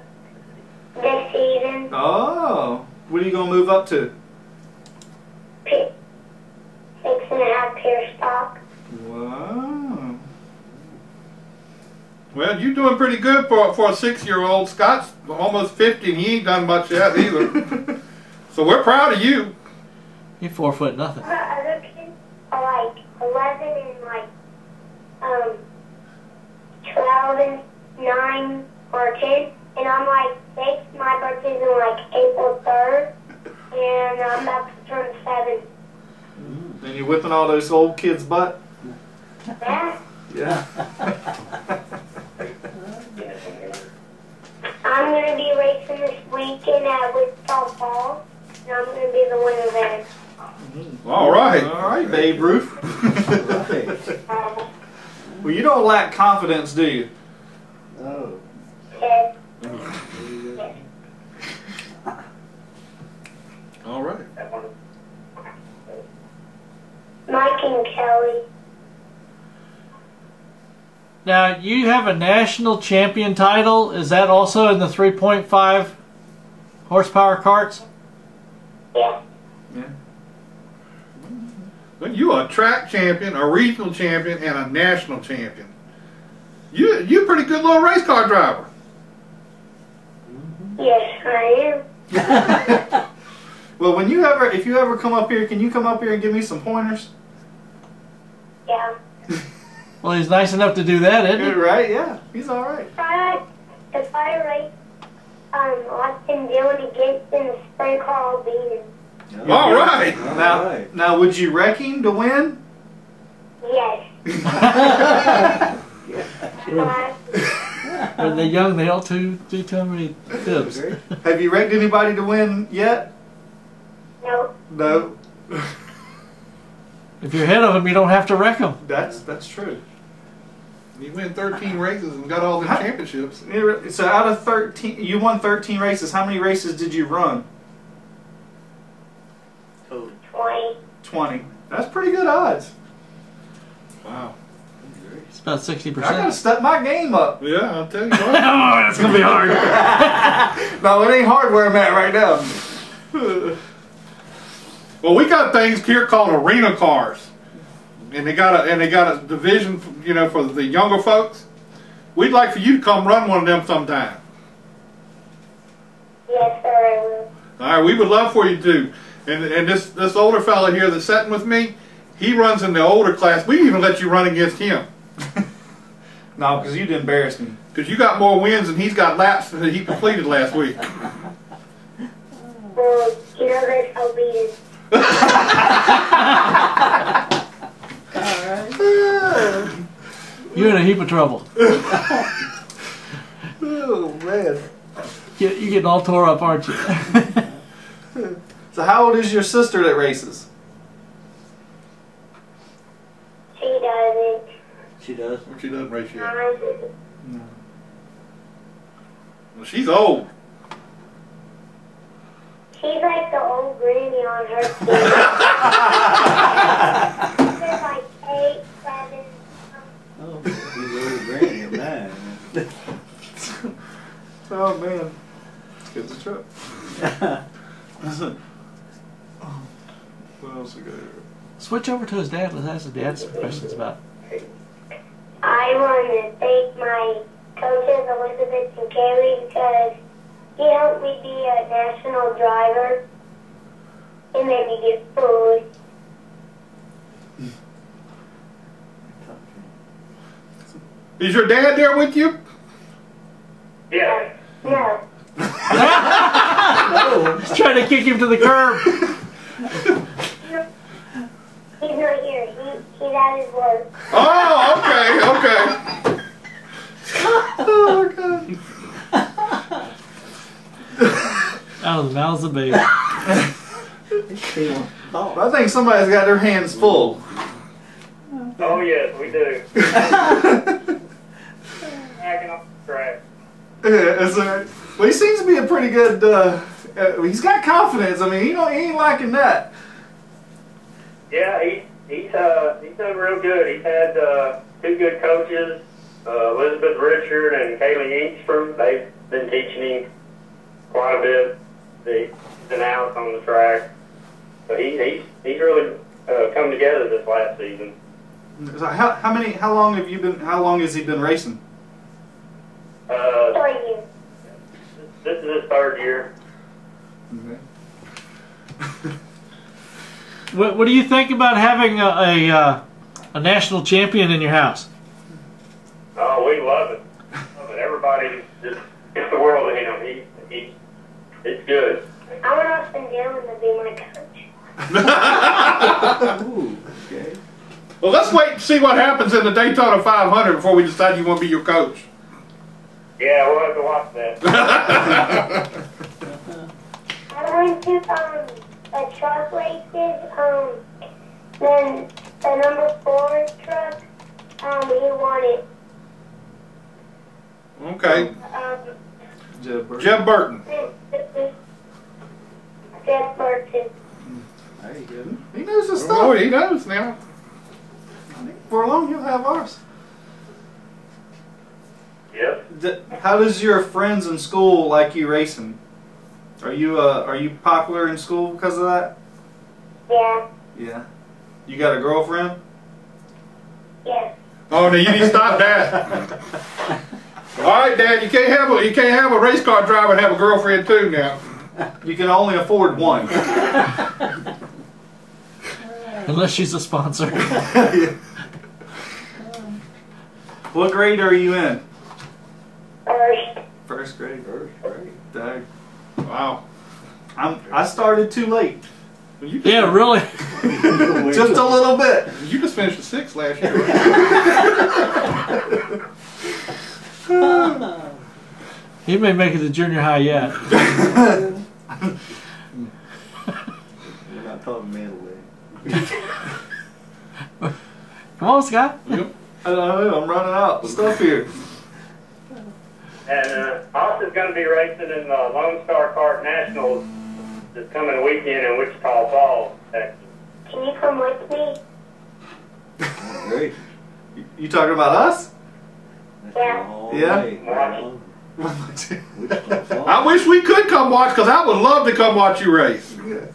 this season. Oh. What are you going to move up to? Six and a half pair stock. Wow. Well, you're doing pretty good for, for a six-year-old. Scott's almost fifty and he ain't done much yet either. So we're proud of you. You're four foot nothing. The other kids are like eleven and like um twelve and nine or ten. And I'm like six, my birthday is on like April third, and I'm about to turn seven. Mm, and you're whipping all those old kids' butt? Yeah. Yeah. I'm going to be racing this weekend at Wichita Falls, and I'm going to be the winner there. Mm. All right. All right, Babe Ruth. Right. Well, you don't lack confidence, do you? No. Yeah. All right. Mike and Kelly. Now, you have a national champion title. Is that also in the three point five horsepower carts? Yeah. Yeah. Well, you are a track champion, a regional champion, and a national champion. You, you're a pretty good little race car driver. Yes, I am. Well, when you ever, if you ever come up here, can you come up here and give me some pointers? Yeah. Well, he's nice enough to do that, isn't he? Right? Yeah, he's all right. If I, if I race um, Austin Dillon against in the sprint car, I'll beat him. All right. Now, all right. Now, would you wreck him to win? Yes. Yeah. When they're young, they all do too many tips. Have you wrecked anybody to win yet? No. No. If you're ahead of them, you don't have to wreck them. That's, that's true. You win thirteen races and got all the championships. So out of thirteen, you won thirteen races. How many races did you run? Twenty. Twenty. That's pretty good odds. Wow. It's about sixty percent. I gotta step my game up. Yeah, I'll tell you what. Oh, that's gonna be hard. No, it ain't hard where I'm at right now. Well, we got things here called arena cars, and they got a and they got a division, you know, for the younger folks. We'd like for you to come run one of them sometime. Yes, sir, I will. All right, we would love for you to. And and this this older fella here that's sitting with me, he runs in the older class. We even let you run against him. No, because you'd embarrass me. Because you got more wins than he's got laps that he completed last week. Well, you know that I'll beat it. All right. You're in a heap of trouble. Oh man, you're getting all tore up, aren't you? So, how old is your sister that races? She doesn't. She does. She doesn't race yet. No. Well, she's old. She's like the old granny on her feet. She's like eight, seven. Oh, she's the old granny of mine. Oh, man. Let's get the truck. What else we got here? Switch over to his dad. Let's ask his dad some questions about it. I want to thank my coaches, Elizabeth and Kaylee, because he helped me be a national driver and made me get food. Is your dad there with you? Yeah. No. No. He's trying to kick him to the curb. He's not here. He, he's at his work. Oh, okay, okay. Oh, my God. Out of the mouths of babes. I think somebody's got their hands full. Oh yes, we do. Hacking off the track. Yeah, so, well, he seems to be a pretty good. Uh, uh, he's got confidence. I mean, he don't. He ain't lacking that. Yeah, he, he's uh, he's done real good. He's had uh, two good coaches, uh, Elizabeth Richard and Kaylee Eastrom. They've been teaching him quite a bit. The and outs on the track, so he he's he's really uh, come together this last season. So how how many how long have you been? How long has he been racing? Uh, third year. This is his third year. Okay. what what do you think about having a a, uh, a national champion in your house? Oh, we love it. Love it. Everybody just gets the world to him. He. It's good. I want Austin Dillon to be my coach. Ooh, okay. Well, let's wait and see what happens in the Daytona five hundred before we decide you want to be your coach. Yeah, we'll have to watch that. I went to um, a truck races. Um, then the number four truck, um, he won it. Okay. Um, Jeff Burton. Jeff Burton. Jeff Burton. There you go. He knows his stuff. Oh, he knows now. I think for long he'll have ours. Yep. How does your friends in school like you racing? Are you uh, are you popular in school because of that? Yeah. Yeah. You got a girlfriend? Yes. Yeah. Oh, no, you need to stop that. All right, Dad. You can't have a you can't have a race car driver and have a girlfriend too. Now, you can only afford one, unless she's a sponsor. Yeah. What grade are you in? First. First grade. First grade. Dang. Wow. I'm. I started too late. Well, you yeah, really. Just a little bit. You just finished the sixth last year. He may make it to junior high yet. call it manly. Come on, Scott. Yep. I know, I'm running out of stuff here. And uh, Austin's going to be racing in the Lone Star Kart Nationals this coming weekend in Wichita Falls, Texas. Can you come with me? Great. You, you talking about us? Yeah. Yeah. I wish we could come watch, because I would love to come watch you race. If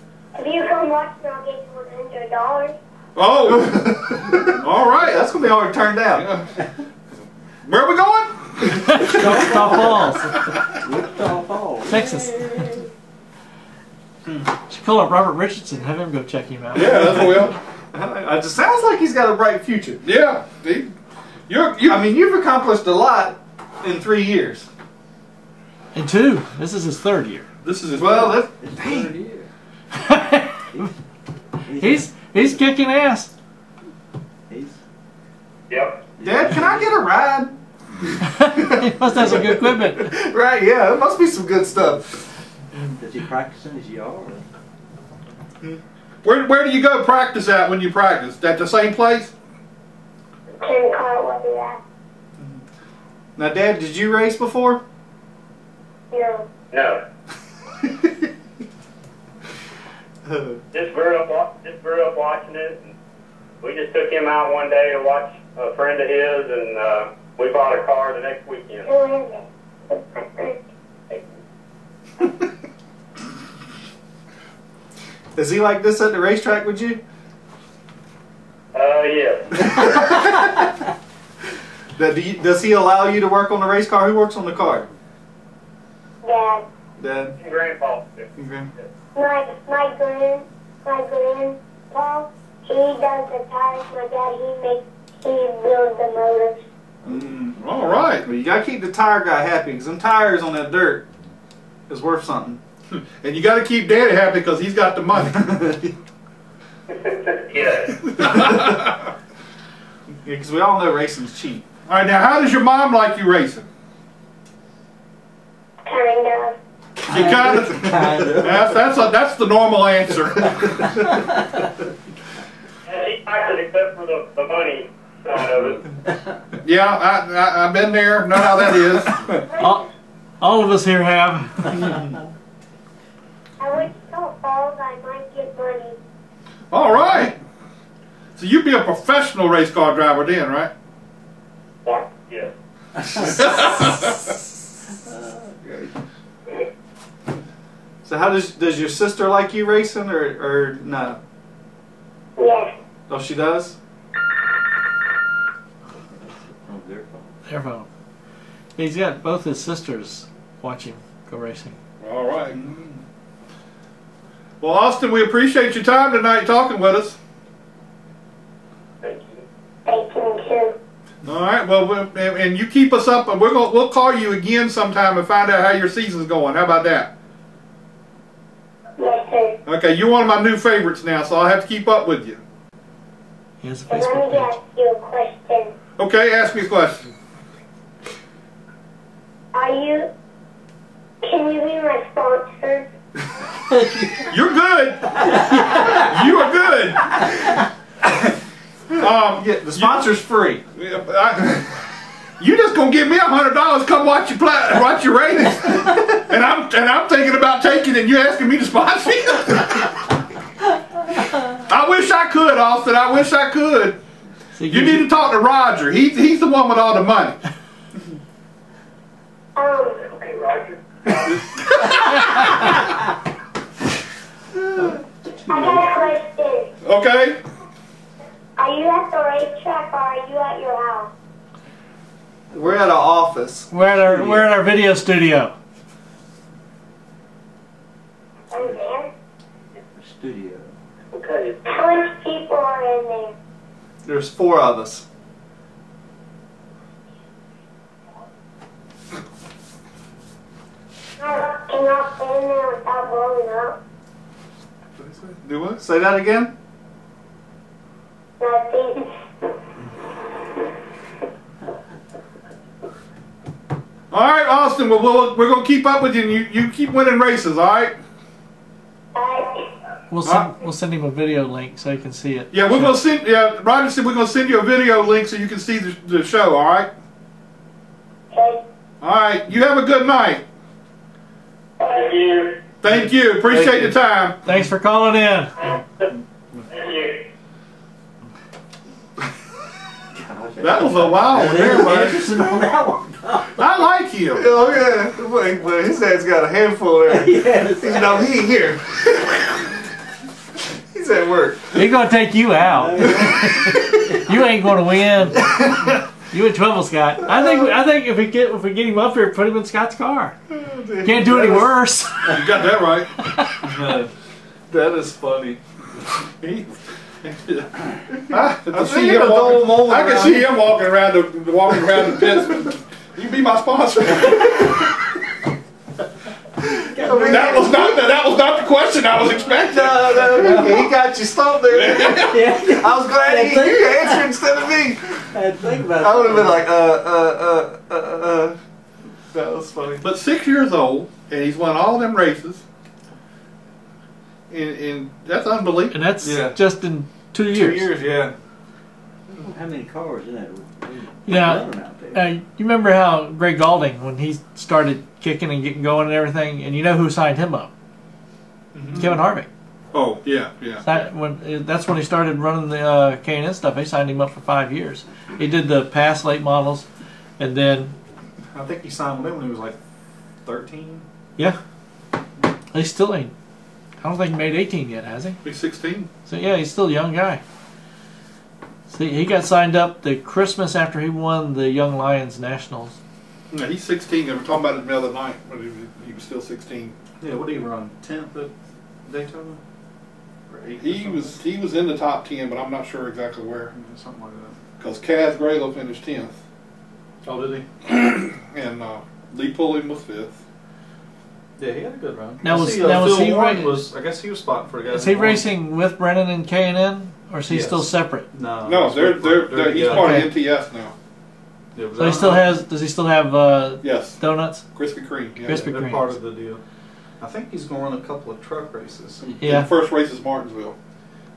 you come watch me, I'll get you one hundred dollars. Oh! All right, that's going to be hard to turn down. Yeah. Where are we going? Wichita Falls. Wichita Falls. Texas. Should call up Robert Richardson, have him go check him out. Yeah, that's well. It just sounds like he's got a bright future. Yeah. He, you're, you're, I mean, you've accomplished a lot in three years. In two. This is his third year. This is his well, third, that's, third year. he's he's kicking ass. He's. Yep. Dad, can I get a ride? He must have some good equipment. Right, yeah, there must be some good stuff. Is he practicing his yard? Where where do you go practice at when you practice? At the same place? King Cartwell, yeah. Now, Dad, did you race before? No. No. Just grew up, just grew up watching it. And we just took him out one day to watch a friend of his, and uh, we bought a car the next weekend. Is he like this at the racetrack with you? Uh, yeah. Do you, does he allow you to work on the race car? Who works on the car? Dad. Dad. And Grandpa. And Grandpa. My, my, grand, my grandpa, he does the tires. My dad, he makes, he builds the motors. Mm, all right. Well, you got to keep the tire guy happy, because them tires on that dirt is worth something. And you got to keep Daddy happy, because he's got the money. Yeah. Because yeah, we all know racing's cheap. All right, now how does your mom like you racing? Kind of. You kind of. Kind of. That's that's a, that's the normal answer. She likes it except for the, the money side of it. Yeah, I, I I've been there. Know how that is. all, all of us here have. I wish so falls I might get money. All right. So you'd be a professional race car driver then, right? Yeah. Yeah. So how does does your sister like you racing, or or no? Yeah. Oh, she does. Oh, their phone. Their phone. He's got both his sisters watching go racing. All right. Well, Austin, we appreciate your time tonight talking with us. Thank you. Thank you. All right. Well, and you keep us up, and we're gonna we'll call you again sometime and find out how your season's going. How about that? Yes, sir. Okay, you're one of my new favorites now, so I'll have to keep up with you. He has a Facebook page. Let me ask you a question. Okay, ask me a question. Are you? Can you be my sponsor? You're good. You are good. Um, yeah, the sponsor's you, free. Yeah, I, you just gonna give me a hundred dollars? Come watch your play, watch your ratings, and I'm and I'm thinking about taking, and you're asking me to sponsor you. I wish I could, Austin. I wish I could. So you need to talk to Roger. He's he's the one with all the money. Oh, okay, Roger. I got a question. Okay. Are you at the racetrack, or are you at your house? We're at our office. We're at our we're at our video studio. I'm there. Studio. Okay. How many people are in there? There's four of us. I cannot stay in there without blowing up. What did I say? Do what? Say that again. Nothing. All right, Austin. Well, we'll we're gonna keep up with you. And you you keep winning races, all right? All right. We'll send, we'll send him a video link so he can see it. Yeah, we're gonna send. Yeah, Roger said we're gonna send you a video link so you can see the, the show. All right. Okay. All right. You have a good night. Thank you. Thank you. Appreciate Thank you. the time. Thanks for calling in. Thank you. That was a wild one. There, interesting on that one. I like him. Oh yeah, wait, wait. His dad's got a handful there. Yes. He's no, he ain't here. He's at work. He's gonna take you out. You ain't gonna win. You in trouble, Scott. I think. I think if we get if we get him up here, put him in Scott's car. Oh, can't do that any was, worse. You got that right. That is funny. He, I, I, I, see him walking, I can see him walking around the walking around the pits. You be my sponsor. That was not the, that was not the question I was expecting. No, no, no. He got you stumped there. Yeah. I was glad he, you answered instead of me. I had to think about it. I would have been like, uh, uh, uh, uh, uh. That was funny. But six years old, and he's won all them races. And, and that's unbelievable. And that's yeah. just in two years. Two years, yeah. How many cars in that? Yeah. Uh, you remember how Greg Galding, when he started kicking and getting going and everything, and you know who signed him up? Mm-hmm. Kevin Harvick. Oh, yeah, yeah. That, when, that's when he started running the uh, K and N stuff. They signed him up for five years. He did the PASS Late Models, and then... I think he signed with him when he was like thirteen. Yeah. He still ain't. I don't think he made eighteen yet, has he? He's sixteen. So yeah, he's still a young guy. See, he got signed up the Christmas after he won the Young Lions Nationals. Yeah, he's sixteen. They were talking about it the other night, but he was, he was still sixteen. Yeah, what did he run? tenth at Daytona? He was he was in the top ten, but I'm not sure exactly where. Something like that. Because Kaz Graylow finished tenth. Oh, did he? And uh, Lee Pulliam was fifth. Yeah, he had a good run. Now, was, see, now was he was? I guess he was spotting for a guy. Is he racing with Brennan and K and N? Or is he yes. still separate? No, no, they're, they're, they're, he's yeah. part of M T S now. Yeah, so he still has. Does he still have? Uh, yes. Donuts. Krispy Kreme. Yeah, Krispy yeah, Kreme. Part of the deal. I think he's going to run a couple of truck races. Yeah. The first race is Martinsville.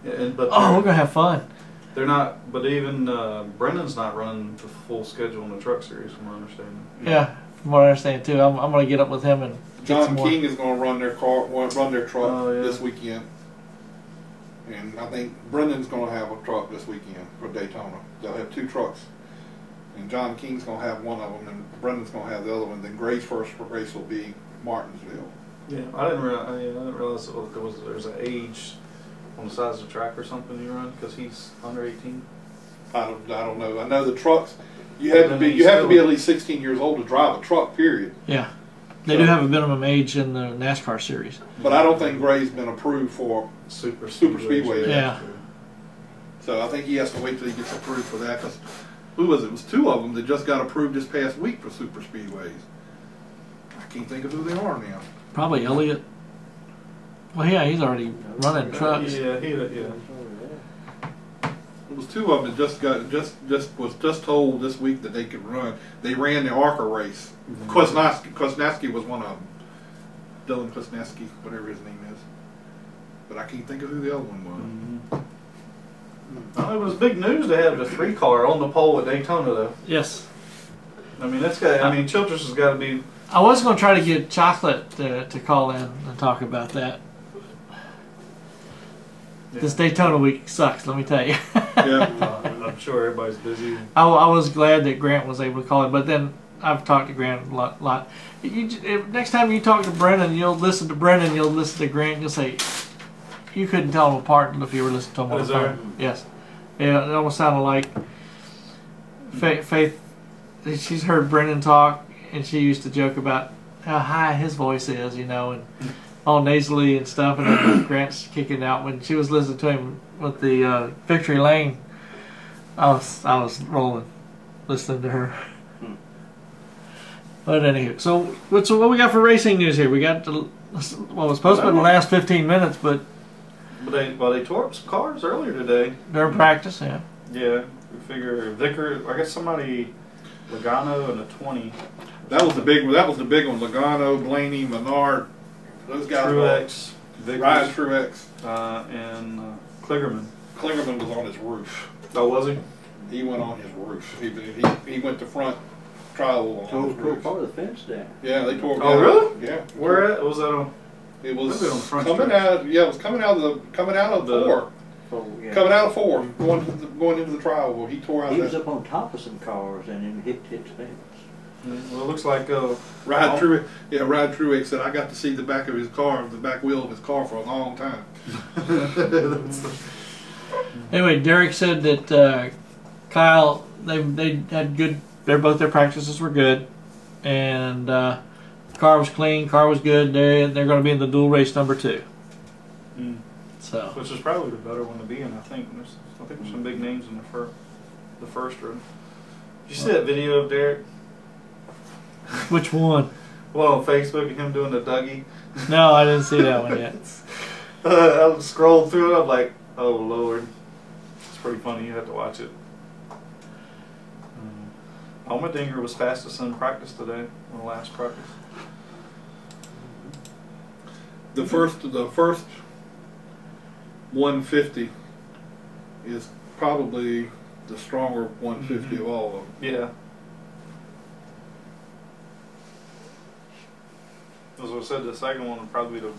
Yeah, and, but oh, we're gonna have fun. They're not. But even uh, Brendan's not running the full schedule in the truck series, from my understanding. Yeah, yeah from what I understand too. I'm, I'm gonna get up with him and. John King more. is gonna run their car, run their truck oh, yeah. this weekend. And I think Brendan's going to have a truck this weekend for Daytona. They'll have two trucks. And John King's going to have one of them, and Brendan's going to have the other one. Then Gray's first race will be Martinsville. Yeah, I didn't realize, I didn't realize that there was there's an age on the size of the track or something you run because he's under eighteen. I don't, I don't know. I know the trucks. You have to be you have to be at least sixteen years old to drive a truck. Period. Yeah, they so, do have a minimum age in the NASCAR series. But I don't think Gray's been approved for. Super Super Speedway. Speedway. Yeah. So I think he has to wait till he gets approved for that. Cause who was it? It was two of them that just got approved this past week for Super Speedways. I can't think of who they are now. Probably Elliott. Well, yeah, he's already running trucks. Yeah, he yeah. It was two of them that just got just just was just told this week that they could run. They ran the ARCA race. Mm-hmm. Kwasniewski, Kwasniewski was one of them. Dylan Kwasniewski, whatever his name is. But I can't think of who the other one was. Mm-hmm. Well, it was big news to have the three car on the pole at Daytona, though. Yes. I mean, that's got. I mean, Childress has got to be. I was going to try to get Chocolate to, to call in and talk about that. Yeah. This Daytona week sucks, let me tell you. Yeah, I'm sure everybody's busy. I, I was glad that Grant was able to call in, but then I've talked to Grant a lot. lot. You, if, next time you talk to Brennan, you'll listen to Brennan, you'll listen to Grant, you'll say. You couldn't tell them apart if you were listening to them on the phone. Yes. Yeah, it almost sounded like Faith, Faith, she's heard Brennan talk, and she used to joke about how high his voice is, you know, and all nasally and stuff, and Grant's kicking out. When she was listening to him with the uh, Victory Lane, I was, I was rolling, listening to her. But anywho, so, so what we got for racing news here? We got the, well, it's supposed to be the last fifteen minutes, but... But they, well, they tore up some cars earlier today. During practice, yeah. Yeah, we figure Vickers. I guess somebody, Logano and a twenty. That was the big. That was the big one. Logano, Blaney, Menard. Those guys. Truex. Vic Ryan Truex. Uh, and uh, Kligerman. Kligerman was on his roof. Oh, was he? He went on his roof. He he, he went to front trial on oh, his roof. Part of the fence down. Yeah, they tore it down. Oh, really? Yeah. Where at? Was that on? It was on front coming track. out. Yeah, it was coming out of the coming out of the, four. Oh, yeah. Coming out of four, going to the, going into the trial. Well, he tore out. He that. was up on top of some cars and then hit hit the fence. Well, it looks like uh, Ryan Truex. Yeah, Ryan Truex said I got to see the back of his car, the back wheel of his car, for a long time. Anyway, Derek said that uh, Kyle, they they had good. They're both their practices were good, and uh, car was clean. Car was good. They they're going to be in the dual race number two. Mm. So, which is probably the better one to be in, I think. There's, I think there's some big names in the first, the first row. Did you see that video of Derek? Which one? Well, on Facebook, him doing the Dougie. No, I didn't see that one yet. uh, I scrolled through it. I'm like, oh Lord, it's pretty funny. You have to watch it. Mm. Allmendinger was fastest in practice today, in the last practice. The first, the first one fifty is probably the stronger one fifty mm-hmm. of all of them. Yeah. As I said, the second one would probably be the,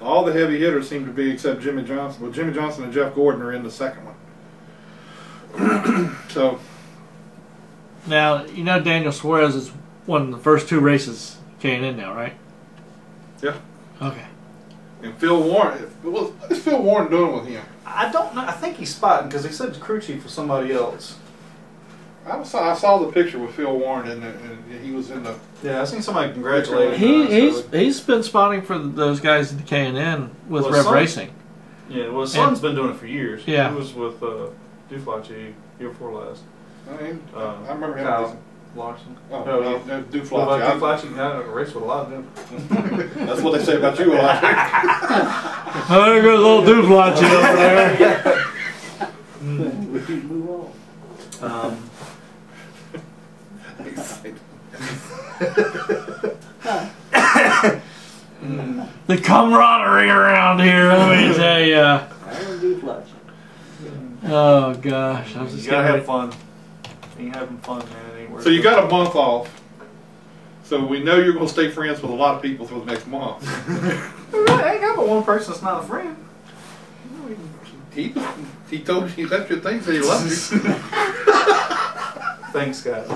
the... All the heavy hitters seem to be, except Jimmy Johnson. Well, Jimmy Johnson and Jeff Gordon are in the second one. So... Now, you know Daniel Suarez has won the first two races K and N now, right? Yeah. Okay. And Phil Warren, what is Phil Warren doing with him? I don't know. I think he's spotting, because he said it's crew chief for somebody else. I saw, I saw the picture with Phil Warren, and, and he was in the... Yeah, I seen somebody congratulate him. He, he's, he's been spotting for those guys in the K and N with well, Rev son, Racing. Yeah, well, his son's and, been doing it for years. Yeah. He was with uh, Duflachi year before last. I, mean, uh, I remember him. Kyle Larson. Oh, no, no, no Duflachi. Well, Duflachi got a race with a lot of them. That's what they say about you a lot. Oh, there goes old Duflachi over there. We can move on. Um... mm. The camaraderie around here, let me tell you. I don't do flash. Oh gosh, I was just you gotta have fun. You having fun, man. It ain't worth so you got a month off. So we know you're gonna stay friends with a lot of people for the next month. I ain't got but one person that's not a friend. He he told you he left your things and he loved you. Thanks, guys.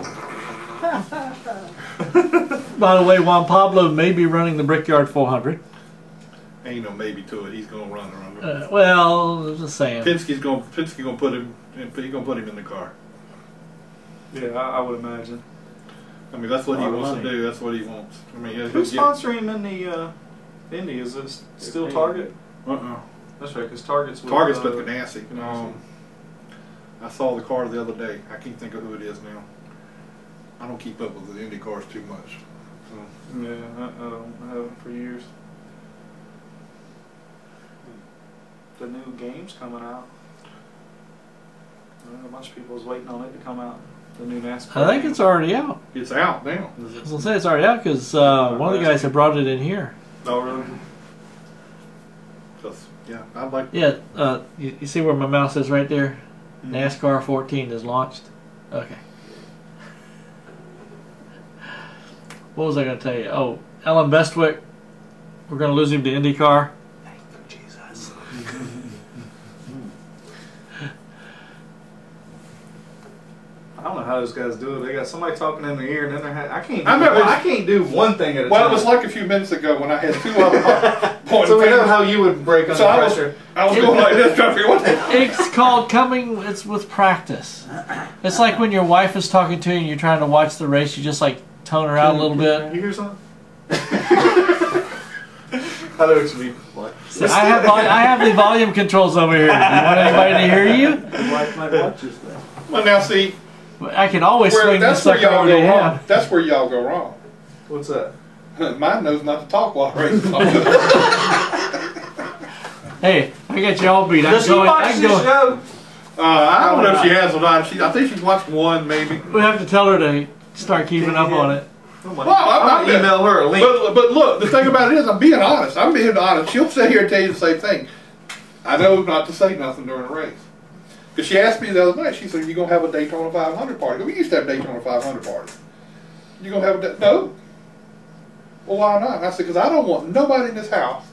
By the way, Juan Pablo may be running the Brickyard four hundred. Ain't no maybe to it. He's gonna run around. Uh, well, I'm just saying. Penske's gonna Penske gonna put him. He's gonna put him in the car. Yeah, I, I would imagine. I mean, that's what he wants money. to do. That's what he wants. I mean, who's sponsoring him in the uh, Indy? Is it still Target? Uh uh. That's right, because Target's with Target's with uh, Ganassi. Ganassi. Um, I saw the car the other day. I can't think of who it is now. I don't keep up with the Indy cars too much. So. Yeah, I, I don't. I haven't for years. The new game's coming out. A bunch of people was waiting on it to come out. The new NASCAR. I think game. It's already out. It's out now. I was gonna say it's already out because uh, one of the guys had brought it in here. Oh really? Just, yeah, I'd like. To yeah, uh, you, you see where my mouse is right there? Mm-hmm. NASCAR fourteen is launched. Okay. What was I going to tell you? Oh, Alan Bestwick. We're going to lose him to IndyCar. Thank you, Jesus. I don't know how those guys do it. They got somebody talking in the ear, and then they had, I can't. Do, I, remember, I can't do one thing at a well, time. Well, it was like a few minutes ago when I had two other points. So we know how you would break under so pressure. I was, I was going like this, trying to figure what. It's called coming. It's with practice. It's like when your wife is talking to you, and you're trying to watch the race. You just like. Tone her out a little bit. You hear something? I know what you mean. See, I, have I have the volume controls over here. Do you want anybody to hear you? My wife might watch this thing. Well, now see. I can always where, swing this stuff over the wrong. That's where y'all go wrong. What's that? Mine knows not to talk while racing. Hey, I got y'all beat. Does she watch this show? Uh, I don't know if she has or not. She, I think she's watched one, maybe. We have to tell her to... Start keeping up on it. Well, I'm not email her a link. But, but look, the thing about it is, I'm being honest. I'm being honest. She'll sit here and tell you the same thing. I know not to say nothing during a race. Because she asked me the other night, she said, you going to have a Daytona five hundred party? We used to have Daytona five hundred parties. You going to have a... No. Well, why not? And I said, because I don't want nobody in this house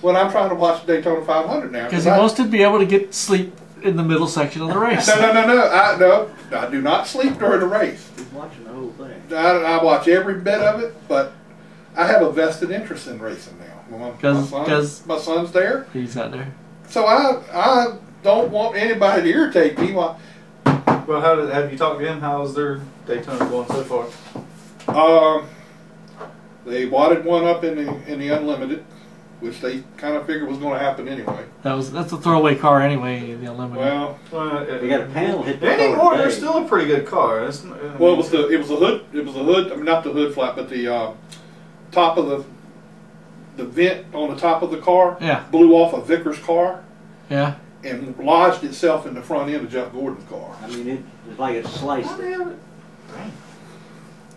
when I'm trying to watch the Daytona five hundred now. Because he I, wants to be able to get sleep in the middle section of the race. no, no, no, no. I, no. I do not sleep during the race. He's watching the whole thing. I, I watch every bit of it, but I have a vested interest in racing now. Because my, my, son, my son's there. He's not there. So I... I don't want anybody to irritate me. Well, how did, have you talked to him? How's their Daytona going so far? Um, they wadded one up in the in the Unlimited, which they kind of figured was going to happen anyway. That was that's a throwaway car anyway. The Unlimited. Well, uh, they got a panel hit. Anymore, they're still a pretty good car. It's, I mean, well, it was the it was the hood it was the hood. I mean, not the hood flap, but the uh, top of the the vent on the top of the car. Yeah. Blew off a Vickers car. Yeah. And lodged itself in the front end of Jeff Gordon's car. I mean, it was like it sliced. It.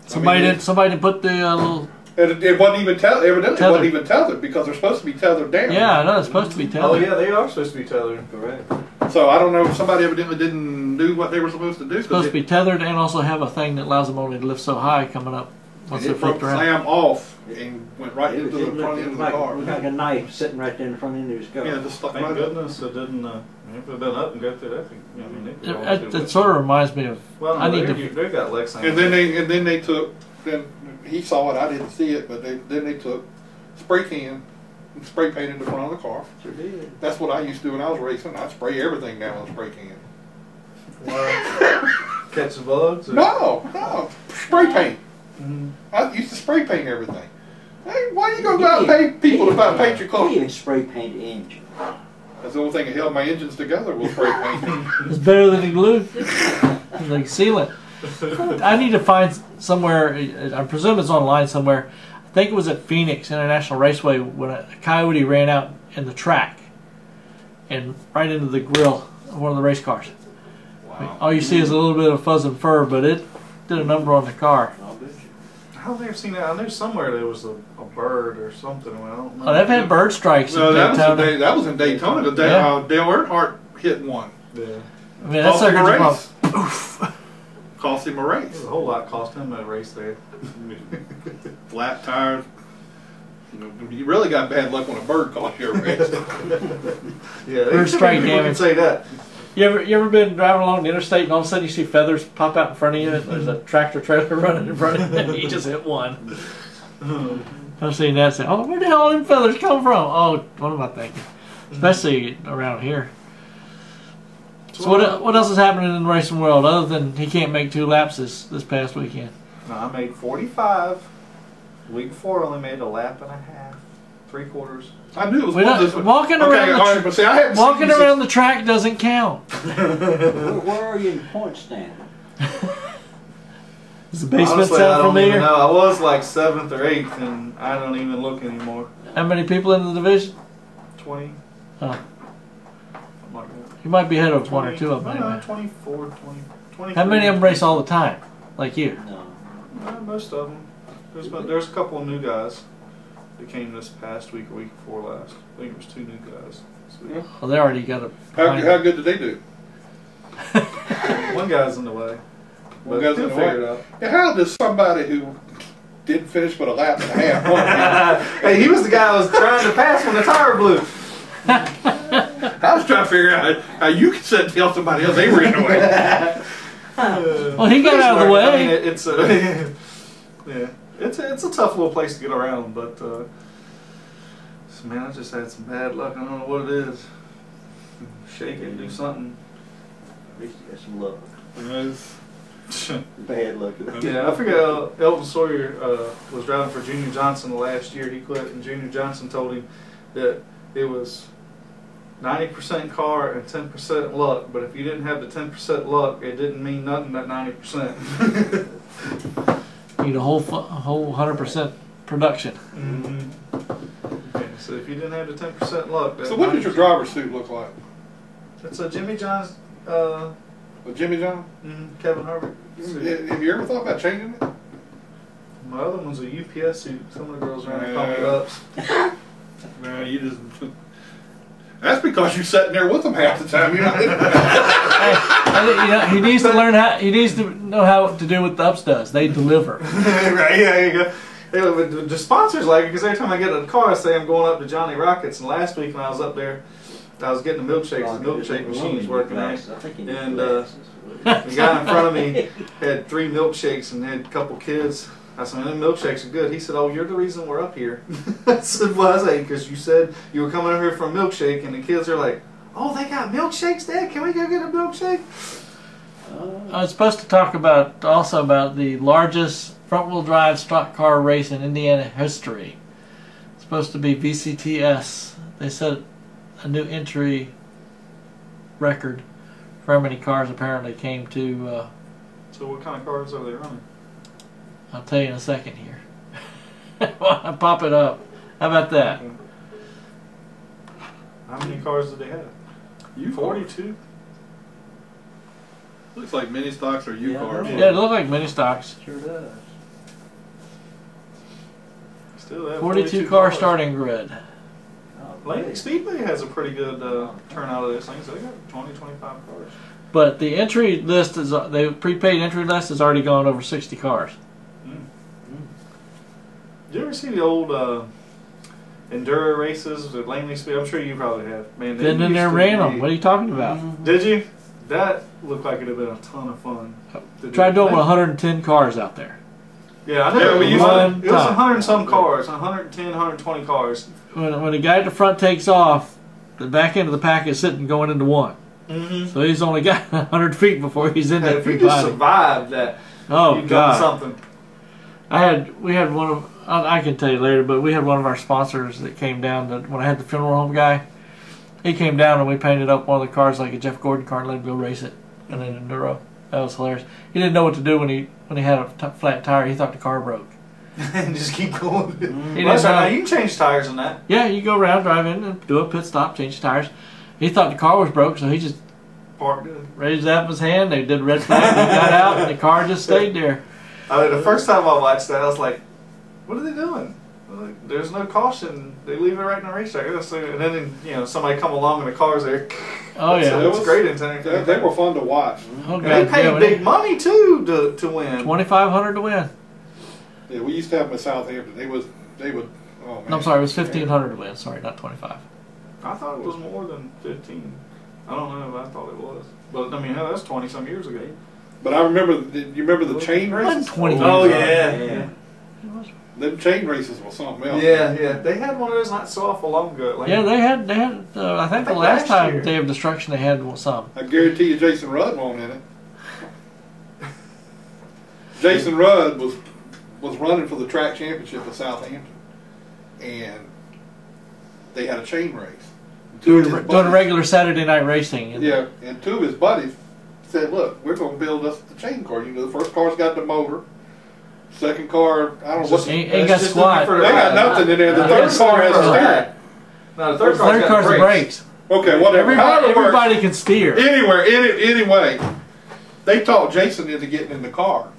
Somebody I mean, did. Somebody put the uh, little. It, it wasn't even tethered. Evidently, tethered. It wasn't even tethered because they're supposed to be tethered down. Yeah, I know they're supposed to be tethered. Oh yeah, they are supposed to be tethered. Correct. So I don't know if somebody evidently didn't do what they were supposed to do. It's supposed it, to be tethered and also have a thing that allows them only to lift so high coming up. Once it, it broke around. Slam off and went right it, into it, the it front end of the like, car. It was like a knife sitting right there in the front end of his car. Yeah, just like thank goodness it didn't. Uh, it would have been up and go through that. I mean, it, it, it, it sort of reminds me of. Well, I need to. You, they got Lex. And then they and then they took. Then he saw it. I didn't see it, but they, then they took spray can and spray painted the front of the car. Sure did. That's what I used to do when I was racing. I spray everything down with spray can. Wow. Catch the bugs? Or? No, no. Spray paint. Mm-hmm. I used to spray paint everything. Hey, why are you going to go out and pay people to buy paint your car? You even spray paint the engine. That's the only thing that held my engines together was spray paint. It's better than glue. Like sealant. I need to find somewhere, I presume it's online somewhere. I think it was at Phoenix International Raceway when a coyote ran out in the track and right into the grill of one of the race cars. Wow. I mean, all you see is a little bit of fuzz and fur, but it did a number on the car. I don't think I've seen that. I know somewhere there was a, a bird or something. I don't know. Oh, they've had bird strikes no, in that Daytona. Was day, that was in Daytona. The day yeah. uh, Dale Earnhardt hit one. Yeah. I mean, that's a race. Oof. Cost him a race. There's a whole lot cost him a race there. Flat tires. You know, you really got bad luck when a bird cost you a race. Yeah, bird strike damage. You can say that. You ever, you ever been driving along the interstate and all of a sudden you see feathers pop out in front of you and there's a tractor trailer running in front of you and you just hit one. I've seen that say, oh, where the hell all them feathers come from? Oh, what am I thinking? Especially around here. So what, what else is happening in the racing world other than he can't make two laps this, this past weekend? No, I made forty-five. The week before I only made a lap and a half. Three quarters. I knew it was this one. Walking okay, around, the, right, but see, I walking around the track doesn't count. where, where are you in point standing? Is the basement honestly, sound familiar? No, I was like seventh or eighth, and I don't even look anymore. How many people in the division? Twenty. Oh. You might be ahead of one or two of them. No, anyway. twenty-four, twenty, twenty-three. How many of them race all the time, like you? No. No, most of them. There's about, there's a couple of new guys. They came this past week, or week before last. I think it was two new guys. Yeah. Well, they already got a... How, how good did they do? One guy's in the way. One guy's in the way. Yeah, how does somebody who didn't finish but a lap and a half... Hey, he was the guy I was trying to pass when the tire blew. I was trying to figure out how, how you could sit and tell somebody else they were in the way. uh, well, he got out of the way. I mean, it, it's a... Yeah. It's a, it's a tough little place to get around, but uh, man, I just had some bad luck. I don't know what it is. Shake it, do something. At least you got some luck. Bad luck. Yeah, I figured uh, Elvin Sawyer uh, was driving for Junior Johnson last year. He quit, and Junior Johnson told him that it was ninety percent car and ten percent luck, but if you didn't have the ten percent luck, it didn't mean nothing but ninety percent. Need a whole whole one hundred percent production. Mm-hmm. Okay, so if you didn't have the ten percent luck... So what did your driver's suit look like? It's a Jimmy John's... Uh, a Jimmy John? Mm-hmm. Kevin Harvick suit. Have you ever thought about changing it? My other one's a U P S suit. Some of the girls around there call it ups. No, you just. That's because you're sitting there with them half the time. You know. Hey, I think, you know, he needs to learn how. He needs to know how to do what the ups does. They deliver. Right? Yeah, you go. The sponsors like it because every time I get in the car, I say I'm going up to Johnny Rockets. And last week when I was up there, I was getting the milkshakes. The milkshake machine was working out, and uh, the guy in front of me had three milkshakes and had a couple kids. I said, "Them milkshakes are good." He said, "Oh, you're the reason we're up here." I said, "Well, I was like, because you said you were coming up here for a milkshake," and the kids are like, "Oh, they got milkshakes, Dad? Can we go get a milkshake?" Uh, I was supposed to talk about also about the largest front-wheel drive stock car race in Indiana history. It's supposed to be V C T S. They set a new entry record for how many cars apparently came to. Uh, so what kind of cars are they running? I'll tell you in a second here. I'll pop it up. How about that? How many cars did they have? U forty-two? Looks like mini stocks or U yeah, cars. Yeah, it looks like mini stocks. Sure does. Still have forty-two car cars. Starting grid. Lane Speedway has a pretty good uh, turnout of those things. They got twenty, twenty-five cars. But the entry list is uh, the prepaid entry list has already gone over sixty cars. Did you ever see the old uh, enduro races at Langley Speed? I'm sure you probably have. Man, they Been in there and ran them. What are you talking about? Mm-hmm. Did you? That looked like it would have been a ton of fun. To Tried doing with one hundred ten cars out there. Yeah, I know. Yeah, we used to, it was one hundred and some cars, one hundred ten, one hundred twenty cars. When, when the guy at the front takes off, the back end of the pack is sitting going into one. Mm-hmm. So he's only got one hundred feet before he's in hey, that if free you body. Just survived that, oh, you've God. Done something. I had, we had one of... I can tell you later, but we had one of our sponsors that came down. That when I had the funeral home guy, he came down and we painted up one of the cars like a Jeff Gordon car and let him go race it in an enduro. That was hilarious. He didn't know what to do when he when he had a t flat tire. He thought the car broke. And just keep going. He well, now you can change tires on that. Yeah, you go around, drive in, and do a pit stop, change tires. He thought the car was broke, so he just parked it, raised that in his hand. They did red flag, they got out, and the car just stayed there. I mean, the first time I watched that, I was like, what are they doing? Like, there's no caution. They leave it right in the racetrack. And then, you know, somebody come along and the car's there. Oh, yeah. So it was great. They, they were fun to watch. Oh, they paid yeah, big money, too, to, to win. twenty-five hundred dollars to win. Yeah, we used to have them in Southampton. They was, they would, oh, man. No, I'm sorry. It was fifteen hundred dollars to win. Sorry, not twenty-five. I thought it was more than fifteen. I don't know. If I thought it was. But, I mean, hell, that's twenty-some years ago. But I remember, the, you remember the chain races? twenty oh, yeah. Yeah. yeah. Them chain races were something else. Yeah, yeah. They had one of those not so awful long ago. Like, yeah, they had, they had. Uh, I, think I think the last, last time year. Day of Destruction, they had some. I guarantee you Jason Rudd won't in it. Jason Rudd was was running for the track championship at Southampton. And they had a chain race. Doing, re buddies, doing a regular Saturday night racing. Yeah, and two of his buddies said, look, we're going to build us the chain car. You know, the first car's got the motor. Second car, I don't know what. Ain't, ain't got squat. They got nothing in there. The third car has a steer. No, the third car's, third car's brakes. Okay, whatever. Everybody, everybody works, can steer. Anywhere, any, anyway, they talked Jason into getting in the car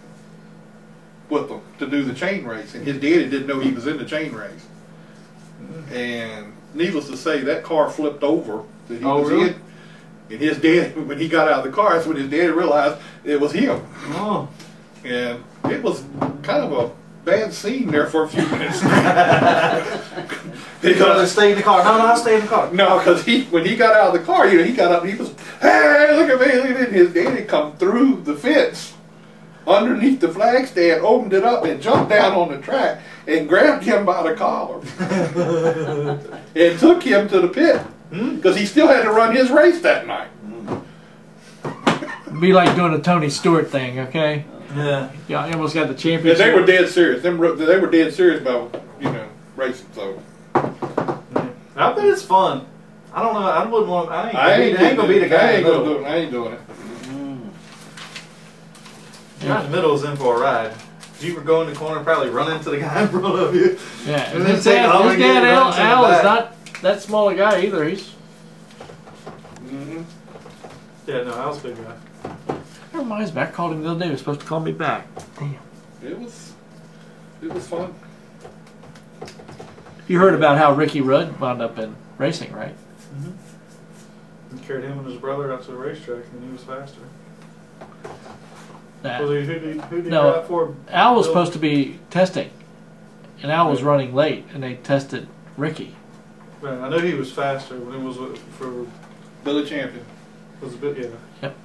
with them to do the chain race, and his daddy didn't know he was in the chain race. And needless to say, that car flipped over that he oh, was really? in. And his daddy, when he got out of the car, that's when his daddy realized it was him. Oh. And it was kind of a bad scene there for a few minutes. Because stay in the car. No, no, I'll stay in the car. No, because he, when he got out of the car, you know, he got up and he was, hey, look at me. Look at his daddy come through the fence underneath the flag stand, opened it up, and jumped down on the track and grabbed him by the collar and took him to the pit because he still had to run his race that night. It'd be like doing a Tony Stewart thing, okay? Yeah, yeah. I almost got the championship. Yeah, they were dead serious. Them, they were dead serious about you know racing. So yeah. I bet it's fun. I don't know. I wouldn't want. I ain't, I ain't, I ain't gonna be the guy. I ain't gonna do it. I ain't doing it. Mm-hmm. Guy in the middle is in for a ride. You were going to the corner, probably run into the guy in front of you. Yeah, and his dad, Al, Al is not that small a guy either. He's. Mm-hmm. Yeah, no, Al's a big guy. Never mind, I called him the other day. He was supposed to call me back. Damn. It was. it was fun. You heard about how Ricky Rudd wound up in racing, right? Mm-hmm. He carried him and his brother out to the racetrack, and he was faster. Nah. Was he, who did, who did no, he ride for? Al was Bill? supposed to be testing, and Al was running late, and they tested Ricky. Right. I know he was faster when it was for Billy Champion. Was a bit, yeah. Yep.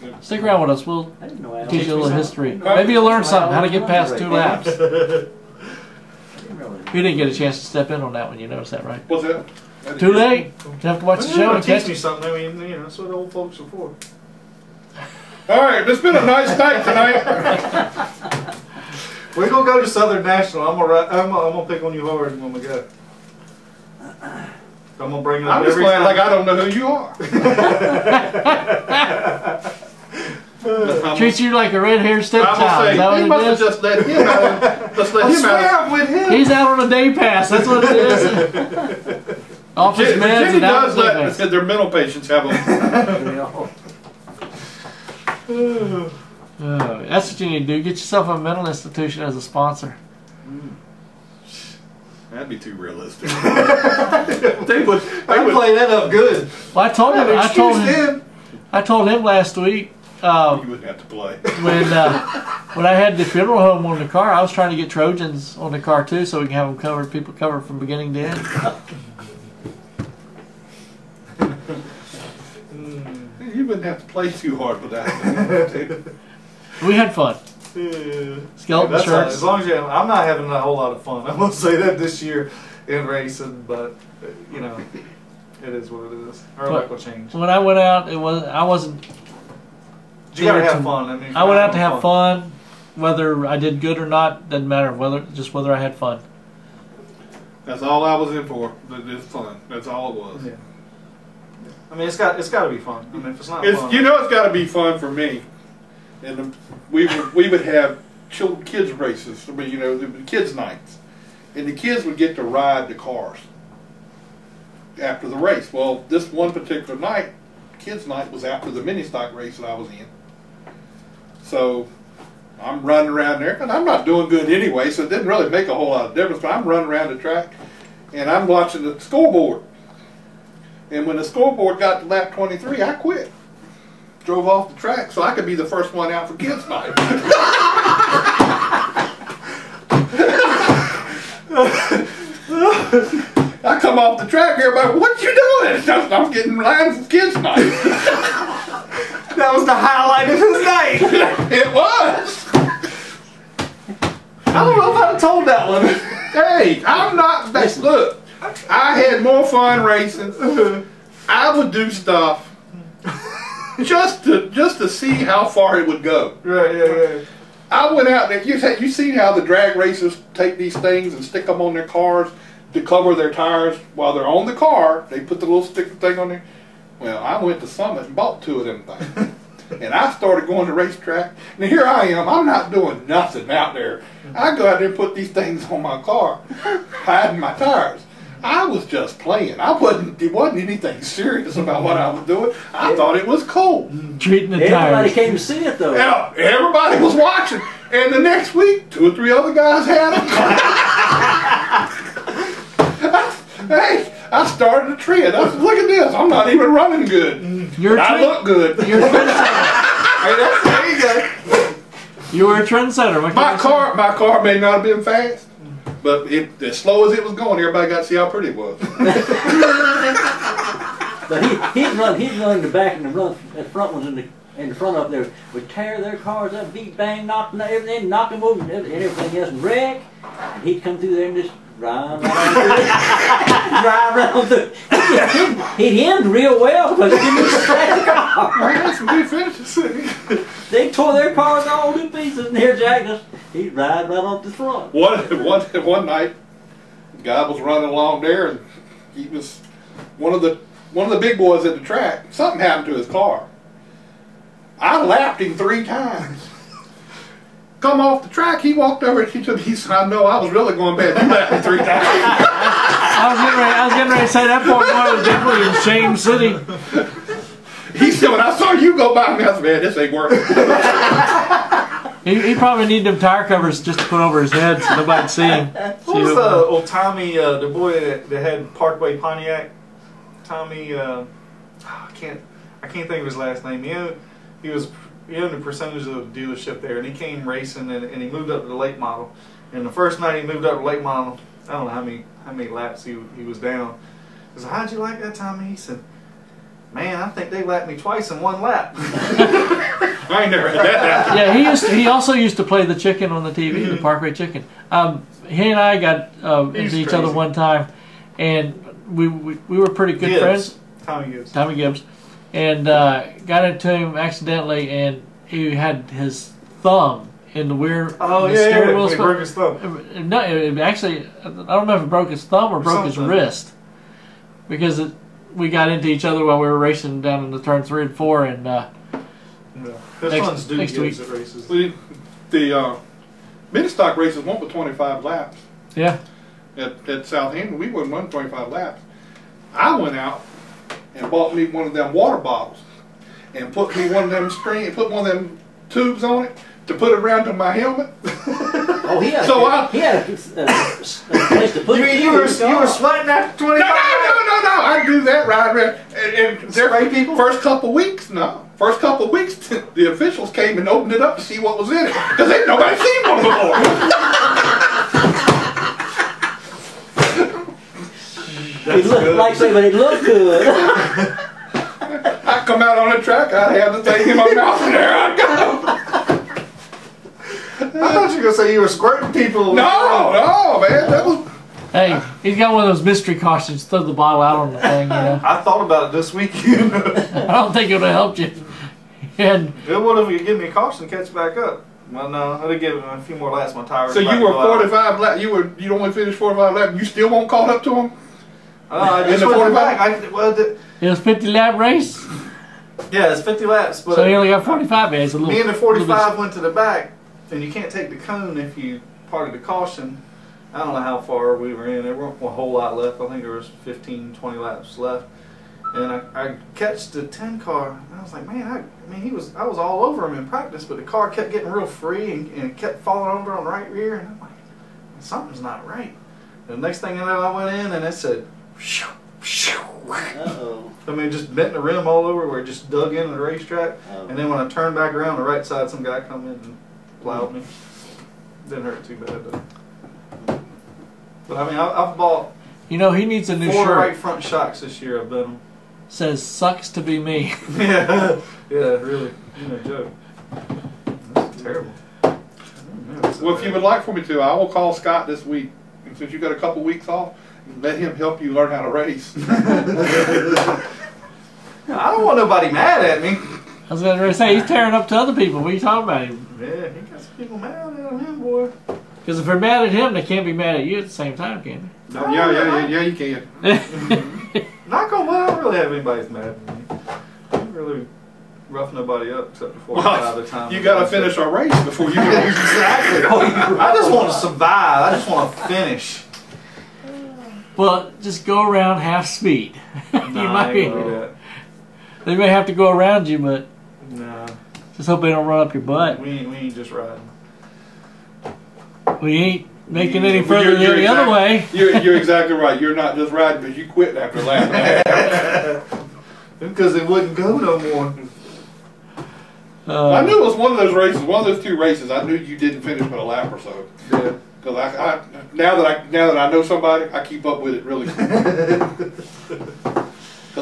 Good. Stick around with us. We'll teach you a little history. Maybe you'll learn something, how to get past two laps. You didn't get a chance to step in on that one. You noticed that, right? What's that? that Too late. You have to watch well, the show and catch me something. I mean, you know, that's what old folks are for. All right, it's been a nice night tonight. We're gonna go to Southern National. I'm gonna, I'm gonna, I'm gonna pick on you hard when we go. I'm gonna bring it up. I'm just glad, like I don't know who you are. Treats you like a red-haired stepchild. He it must have just let him out. Just let I him swear out. I'm with him. He's out on a day pass. That's what it is. Office Jimmy, meds Jimmy and does let their mental patients have them. Oh, that's what you need to do. Get yourself a mental institution as a sponsor. Mm. That'd be too realistic. they would. They would play that up good. Well, I told him. I told him. I told him last week. Um, you wouldn't have to play. when uh, when I had the funeral home on the car, I was trying to get Trojans on the car too, so we can have them covered, people covered from beginning to end. mm. You wouldn't have to play too hard for that. We had fun. Yeah. Skeleton yeah, shirts. Not, as long as you have, I'm not having a whole lot of fun. I'm gonna say that this year in racing, but you know, it is what it is. Our luck will change. When I went out, it was I wasn't. You gotta have fun. I, mean, I went out to have fun. fun. Whether I did good or not doesn't matter. Whether just whether I had fun. That's all I was in for. Just fun. That's all it was. Yeah. I mean, it's got it's got to be fun. I mean, if it's not it's, fun, you know, it's got to be fun for me. And we would we would have kids races. I mean, you know, the kids nights, and the kids would get to ride the cars after the race. Well, this one particular night, kids night, was after the mini stock race that I was in. So I'm running around there, and I'm not doing good anyway, so it didn't really make a whole lot of difference, but I'm running around the track, and I'm watching the scoreboard. And when the scoreboard got to lap twenty-three, I quit. Drove off the track so I could be the first one out for kids' night. I come off the track, everybody, what you doing? Just, I'm getting lined for kids' night. That was the highlight of his night. It was. I don't know if I'd told that one. Hey, I'm not. That's, look, I had more fun racing. I would do stuff just to just to see how far it would go. Right, yeah, yeah. I went out there. You you seen how the drag racers take these things and stick them on their cars to cover their tires while they're on the car. They put the little sticker thing on there. Well, I went to Summit and bought two of them things. And I started going to racetrack. And here I am. I'm not doing nothing out there. I go out there and put these things on my car, hiding my tires. I was just playing. I wasn't, it wasn't anything serious about what I was doing. I yeah. thought it was cool. Treating the everybody tires. Everybody came to see it, though. Yeah, everybody was watching. And the next week, two or three other guys had them. Hey. I started a trend. I said, look at this. I'm not even running good. You're I look good. You're a trendsetter. Hey, there you go. You were a trendsetter. My, my car, my car may not have been fast, but it, as slow as it was going, everybody got to see how pretty it was. But he, he'd run, he'd run the back and the run, the front ones in the in the front up there would tear their cars up, beat, bang, knock them, everything, knock them over, and everything else, and wreck. And he'd come through there and just. Right around the he hemmed real well because he didn't distract the car. I had some good finishes. They tore their cars all to pieces and here Jack just he'd ride right off the front. One one one night the guy was running along there and he was one of the one of the big boys at the track. Something happened to his car. I lapped him three times. Come off the track, he walked over and he took he said, I know I was really going bad. You lapped me three times. I was getting ready I was getting ready to say that point was definitely in Shame City. He said when I saw you go by me, I said, man, this ain't working. He, he probably needed them tire covers just to put over his head so nobody'd see him. Who was the uh, old Tommy, uh, the boy that, that had Parkway Pontiac? Tommy, uh, I can't, I can't think of his last name. He owned, he was, he owned a percentage of the dealership there, and he came racing, and, and he moved up to the late model. And the first night he moved up to the late model, I don't know how many how many laps he he was down. I said, "How'd you like that, Tommy?" He said, "Man, I think they lapped me twice in one lap." I ain't never had that happen. Yeah, he used to, he also used to play the chicken on the T V, the Parkway Chicken. Um, he and I got uh, into He's each crazy. other one time, and we we, we were pretty good Gibbs. friends. Tommy Gibbs. Tommy Gibbs, and uh, got into him accidentally, and he had his thumb in the weird. Oh the yeah, steering yeah, wheel he broke his thumb. No, it, it actually, I don't know if it broke his thumb or, or broke something. his wrist, because it, we got into each other while we were racing down in the turn three and four, and uh, yeah. next, next week at races. We, the uh, mini stock races won for twenty-five laps. Yeah. At, at Southampton, we wouldn't won twenty-five laps. I went out and bought me one of them water bottles and put me one of them string, put one of them tubes on it to put it around to my helmet. Oh, he had so a, I, he had a, a place to put you, it. You were, you were sweating after twenty-five no, no, no, no, no. I do that right around. And, and there, people? First couple weeks, no. First couple weeks, the officials came and opened it up to see what was in it. Because ain't nobody seen one before. It looked like something, but it looked good. I come out on the track, I have the thing in my mouth, and there I go. I thought you were going to say you were squirting people. No, no, man. That was... Hey, he's got one of those mystery cautions. Throw the bottle out on the thing, you know. I thought about it this weekend. I don't think it would have helped you. And it would have given me a caution to catch back up. Well, no, I'd have given him a few more laps. My tires. So you were forty-five laps. You were you only finished forty-five laps. You still won't caught up to him. Uh, I just went back. I, well, the, it was fifty lap race. Yeah, it's fifty laps. But so he only got forty-five. Man, it's a little. Me and the forty-five went to the back. And you can't take the cone if you parted the caution. I don't know how far we were in. There weren't a whole lot left. I think there was fifteen, twenty laps left. And I, I catched the ten car, and I was like, man, I, I mean, he was, I was all over him in practice, but the car kept getting real free and, and it kept falling over on the right rear. And I'm like, something's not right. And the next thing I know, I went in and it said, shoo, shoo. Uh-oh. I mean, just bent the rim all over where it just dug into the racetrack. Oh. And then when I turned back around the right side, some guy come in and allowed me. Didn't hurt too bad though. But I mean, I, I've bought. You know, he needs a new four shirt. Four right front shocks this year. I've been. Says sucks to be me. Yeah, yeah, really. You know, joke. That's terrible. Know, that's well, bad. If you would like for me to, I will call Scott this week, and since you got a couple weeks off, let him help you learn how to race. I don't want nobody mad at me. I was going to say, he's tearing up to other people. What are you talking about him? Yeah, he got some people mad at him, boy. Because if they're mad at him, they can't be mad at you at the same time, can they? No, yeah, yeah, yeah, yeah, you can. Not gonna lie, I don't really have anybody's mad at me. I don't really rough nobody up except before well, five other times. You got to finish our race before you do it. Exactly. I just want to survive. I just want to finish. Well, just go around half speed. Nah, you might be. They may have to go around you, but... Nah. Just hope they don't run up your butt. We ain't, we ain't just riding. We ain't making any further you're, you're the exact, other way. You're, you're exactly right. You're not just riding because you quit after last night. Because it wouldn't go no more. Uh, I knew it was one of those races, one of those two races. I knew you didn't finish but a lap or so. Yeah. Because I, I now that I now that I know somebody, I keep up with it really. Because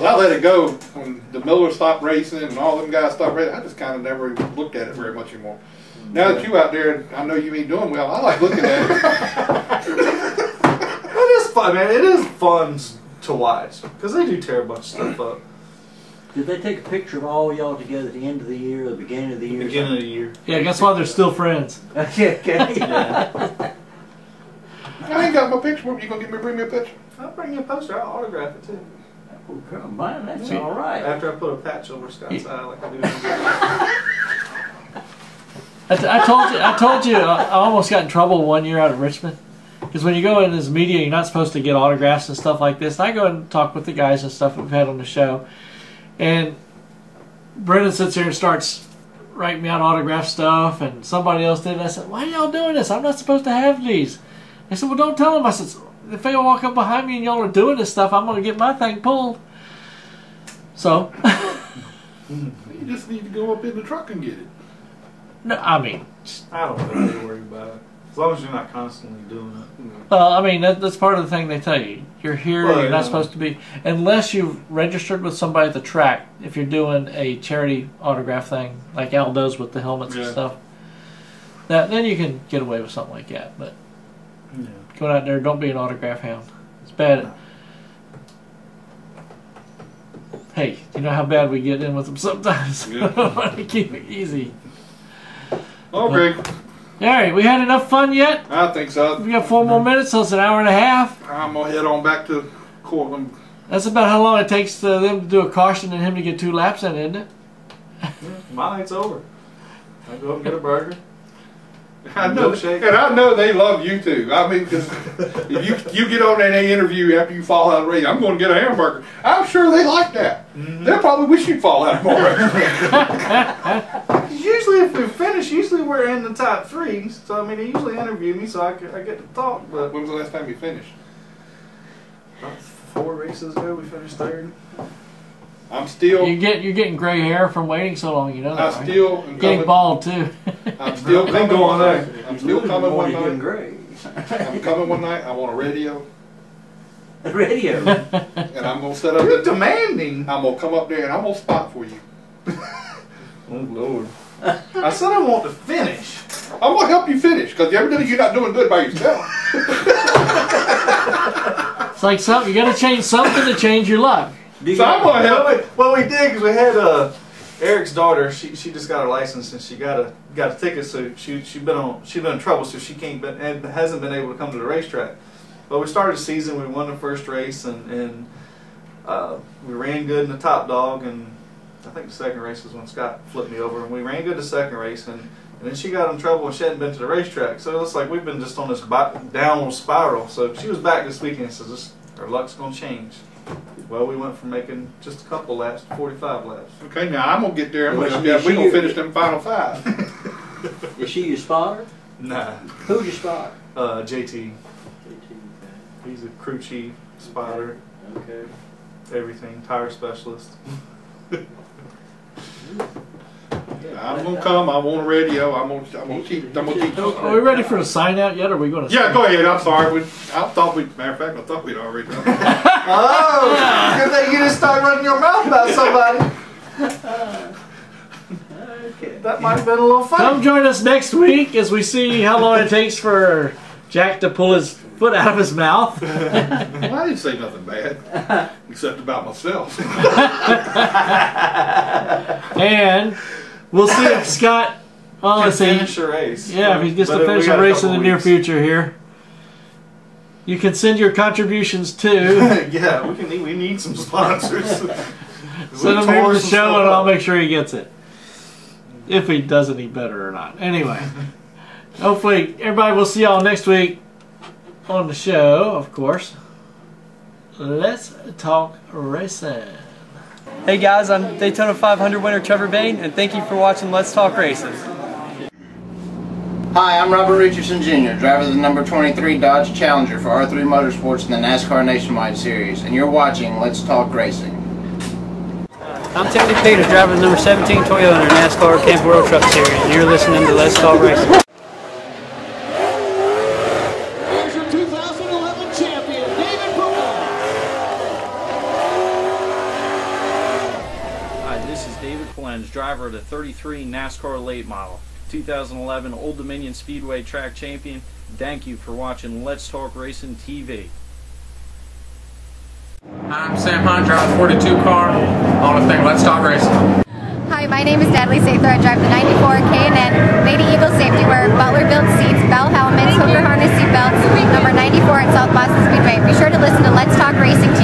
I let it go when the Miller stopped racing and all them guys stopped racing. I just kind of never even looked at it very much anymore. Now that you out there, I know you ain't doing well. I like looking at it. It is fun, man. It is fun to watch because they do tear a bunch of stuff up. Did they take a picture of all y'all together at the end of the year or the beginning of the year? The beginning of the year. Yeah, that's why they're still friends. Okay, okay. Yeah. I ain't got my picture. You gonna give me bring me a picture? I'll bring you a poster. I'll autograph it too. Oh, come on, that's yeah. all right. After I put a patch over Scott's yeah. eye, like I do. I, I told you, I told you, I almost got in trouble one year out of Richmond because when you go in as media, you're not supposed to get autographs and stuff like this. And I go and talk with the guys and stuff we've had on the show, and Brennan sits here and starts write me out autograph stuff, and somebody else did it. I said, why are y'all doing this? I'm not supposed to have these. They said, well, don't tell them. I said, if they walk up behind me and y'all are doing this stuff, I'm going to get my thing pulled. So. You just need to go up in the truck and get it. No, I mean. I don't really worry about it. As long as you're not constantly doing it. You know. Well, I mean, that, that's part of the thing they tell you. You're here, well, you're not know. supposed to be. Unless you've registered with somebody at the track, if you're doing a charity autograph thing, like Al does with the helmets yeah. and stuff, that, then you can get away with something like that. But yeah. going out there, don't be an autograph hound. It's bad. Hey, you know how bad we get in with them sometimes? Yeah. I keep it easy. Oh, Greg. Alright, we had enough fun yet? I think so. We got four more minutes, so it's an hour and a half. I'm going to head on back to Cortland. That's about how long it takes to them to do a caution and him to get two laps in, isn't it? Yeah, my night's over. I go up and get a burger. I know, and I know they love you too. I mean, because if you you get on that interview after you fall out of the race, I'm going to get a hamburger. I'm sure they like that. Mm-hmm. They probably wish you'd fall out more. Usually, if we finish, usually we're in the top three. So I mean, they usually interview me, so I, I get to talk. But when was the last time you finished? About four races ago, we finished third. I'm still. You get you're getting gray hair from waiting so long, you know. That, I right? still am getting coming, bald too. I'm still coming one night. I'm still coming one night. Gray. I'm coming one night. I want a radio. A radio. And I'm gonna set up. You're demanding. I'm gonna come up there and I'm gonna spot for you. Oh Lord. I said I want to finish. I want to help you finish because evidently you're not doing good by yourself. It's like something you gotta change something to change your luck. So I'm gonna help. Well, we did because we had uh, Eric's daughter. She she just got her license and she got a got a ticket. So she she been on she been in trouble. So she can't been and hasn't been able to come to the racetrack. But we started the season. We won the first race and and uh, we ran good in the top dog. And I think the second race was when Scott flipped me over. And we ran good the second race. And, and then she got in trouble and she hadn't been to the racetrack. So it looks like we've been just on this downward spiral. So she was back this weekend. So this our luck's gonna change. Well, we went from making just a couple laps to forty-five laps. Okay, now I'm going to get there. We're going to finish them final five. Is she your spotter? Nah. Who's your spotter? Uh, J T. J T, okay. He's a crew chief, spotter. Okay. Okay. Everything, tire specialist. Yeah, I'm going to come. I want a radio. I'm going to I'm gonna keep. I'm gonna keep Are we ready for a sign out yet? Or are we going to? Yeah, go ahead. I'm sorry. We, I thought we. Matter of fact, I thought we'd already done it. Oh, yeah. Good thing you didn't start running your mouth about somebody. Uh, okay. That might have been a little funny. Come join us next week as we see how long it takes for Jack to pull his foot out of his mouth. Well, I didn't say nothing bad, except about myself. And we'll see if Scott, well, let's see. Finish a race. Yeah, if he gets but to finish a race a in the weeks. near future here. You can send your contributions to. Yeah, we can. Need, we need some sponsors. Send him over to the show, and I'll make sure he gets it. If he does any better or not. Anyway, hopefully everybody will see y'all next week on the show. Of course, let's talk racing. Hey guys, I'm Daytona five hundred winner Trevor Bayne, and thank you for watching Let's Talk Racing. Hi, I'm Robert Richardson Junior, driver of the number twenty-three Dodge Challenger for R three Motorsports in the NASCAR Nationwide Series, and you're watching Let's Talk Racing. I'm Timothy Peter, driver of the number seventeen Toyota in the NASCAR Camping World Truck Series, and you're listening to Let's Talk Racing. Here's your two thousand eleven champion, David Palen. Hi, this is David Palen, driver of the thirty-three NASCAR Late Model. two thousand eleven Old Dominion Speedway Track Champion. Thank you for watching Let's Talk Racing T V. Hi, I'm Sam Hunt, driver forty-two car. I want to thank Let's Talk Racing. Hi, my name is Natalie Sather. I drive the ninety-four K and N Lady Eagle Safety Wear, Butler built seats, bell helmets, hooker harness seat belts, number ninety-four at South Boston Speedway. Be sure to listen to Let's Talk Racing T V.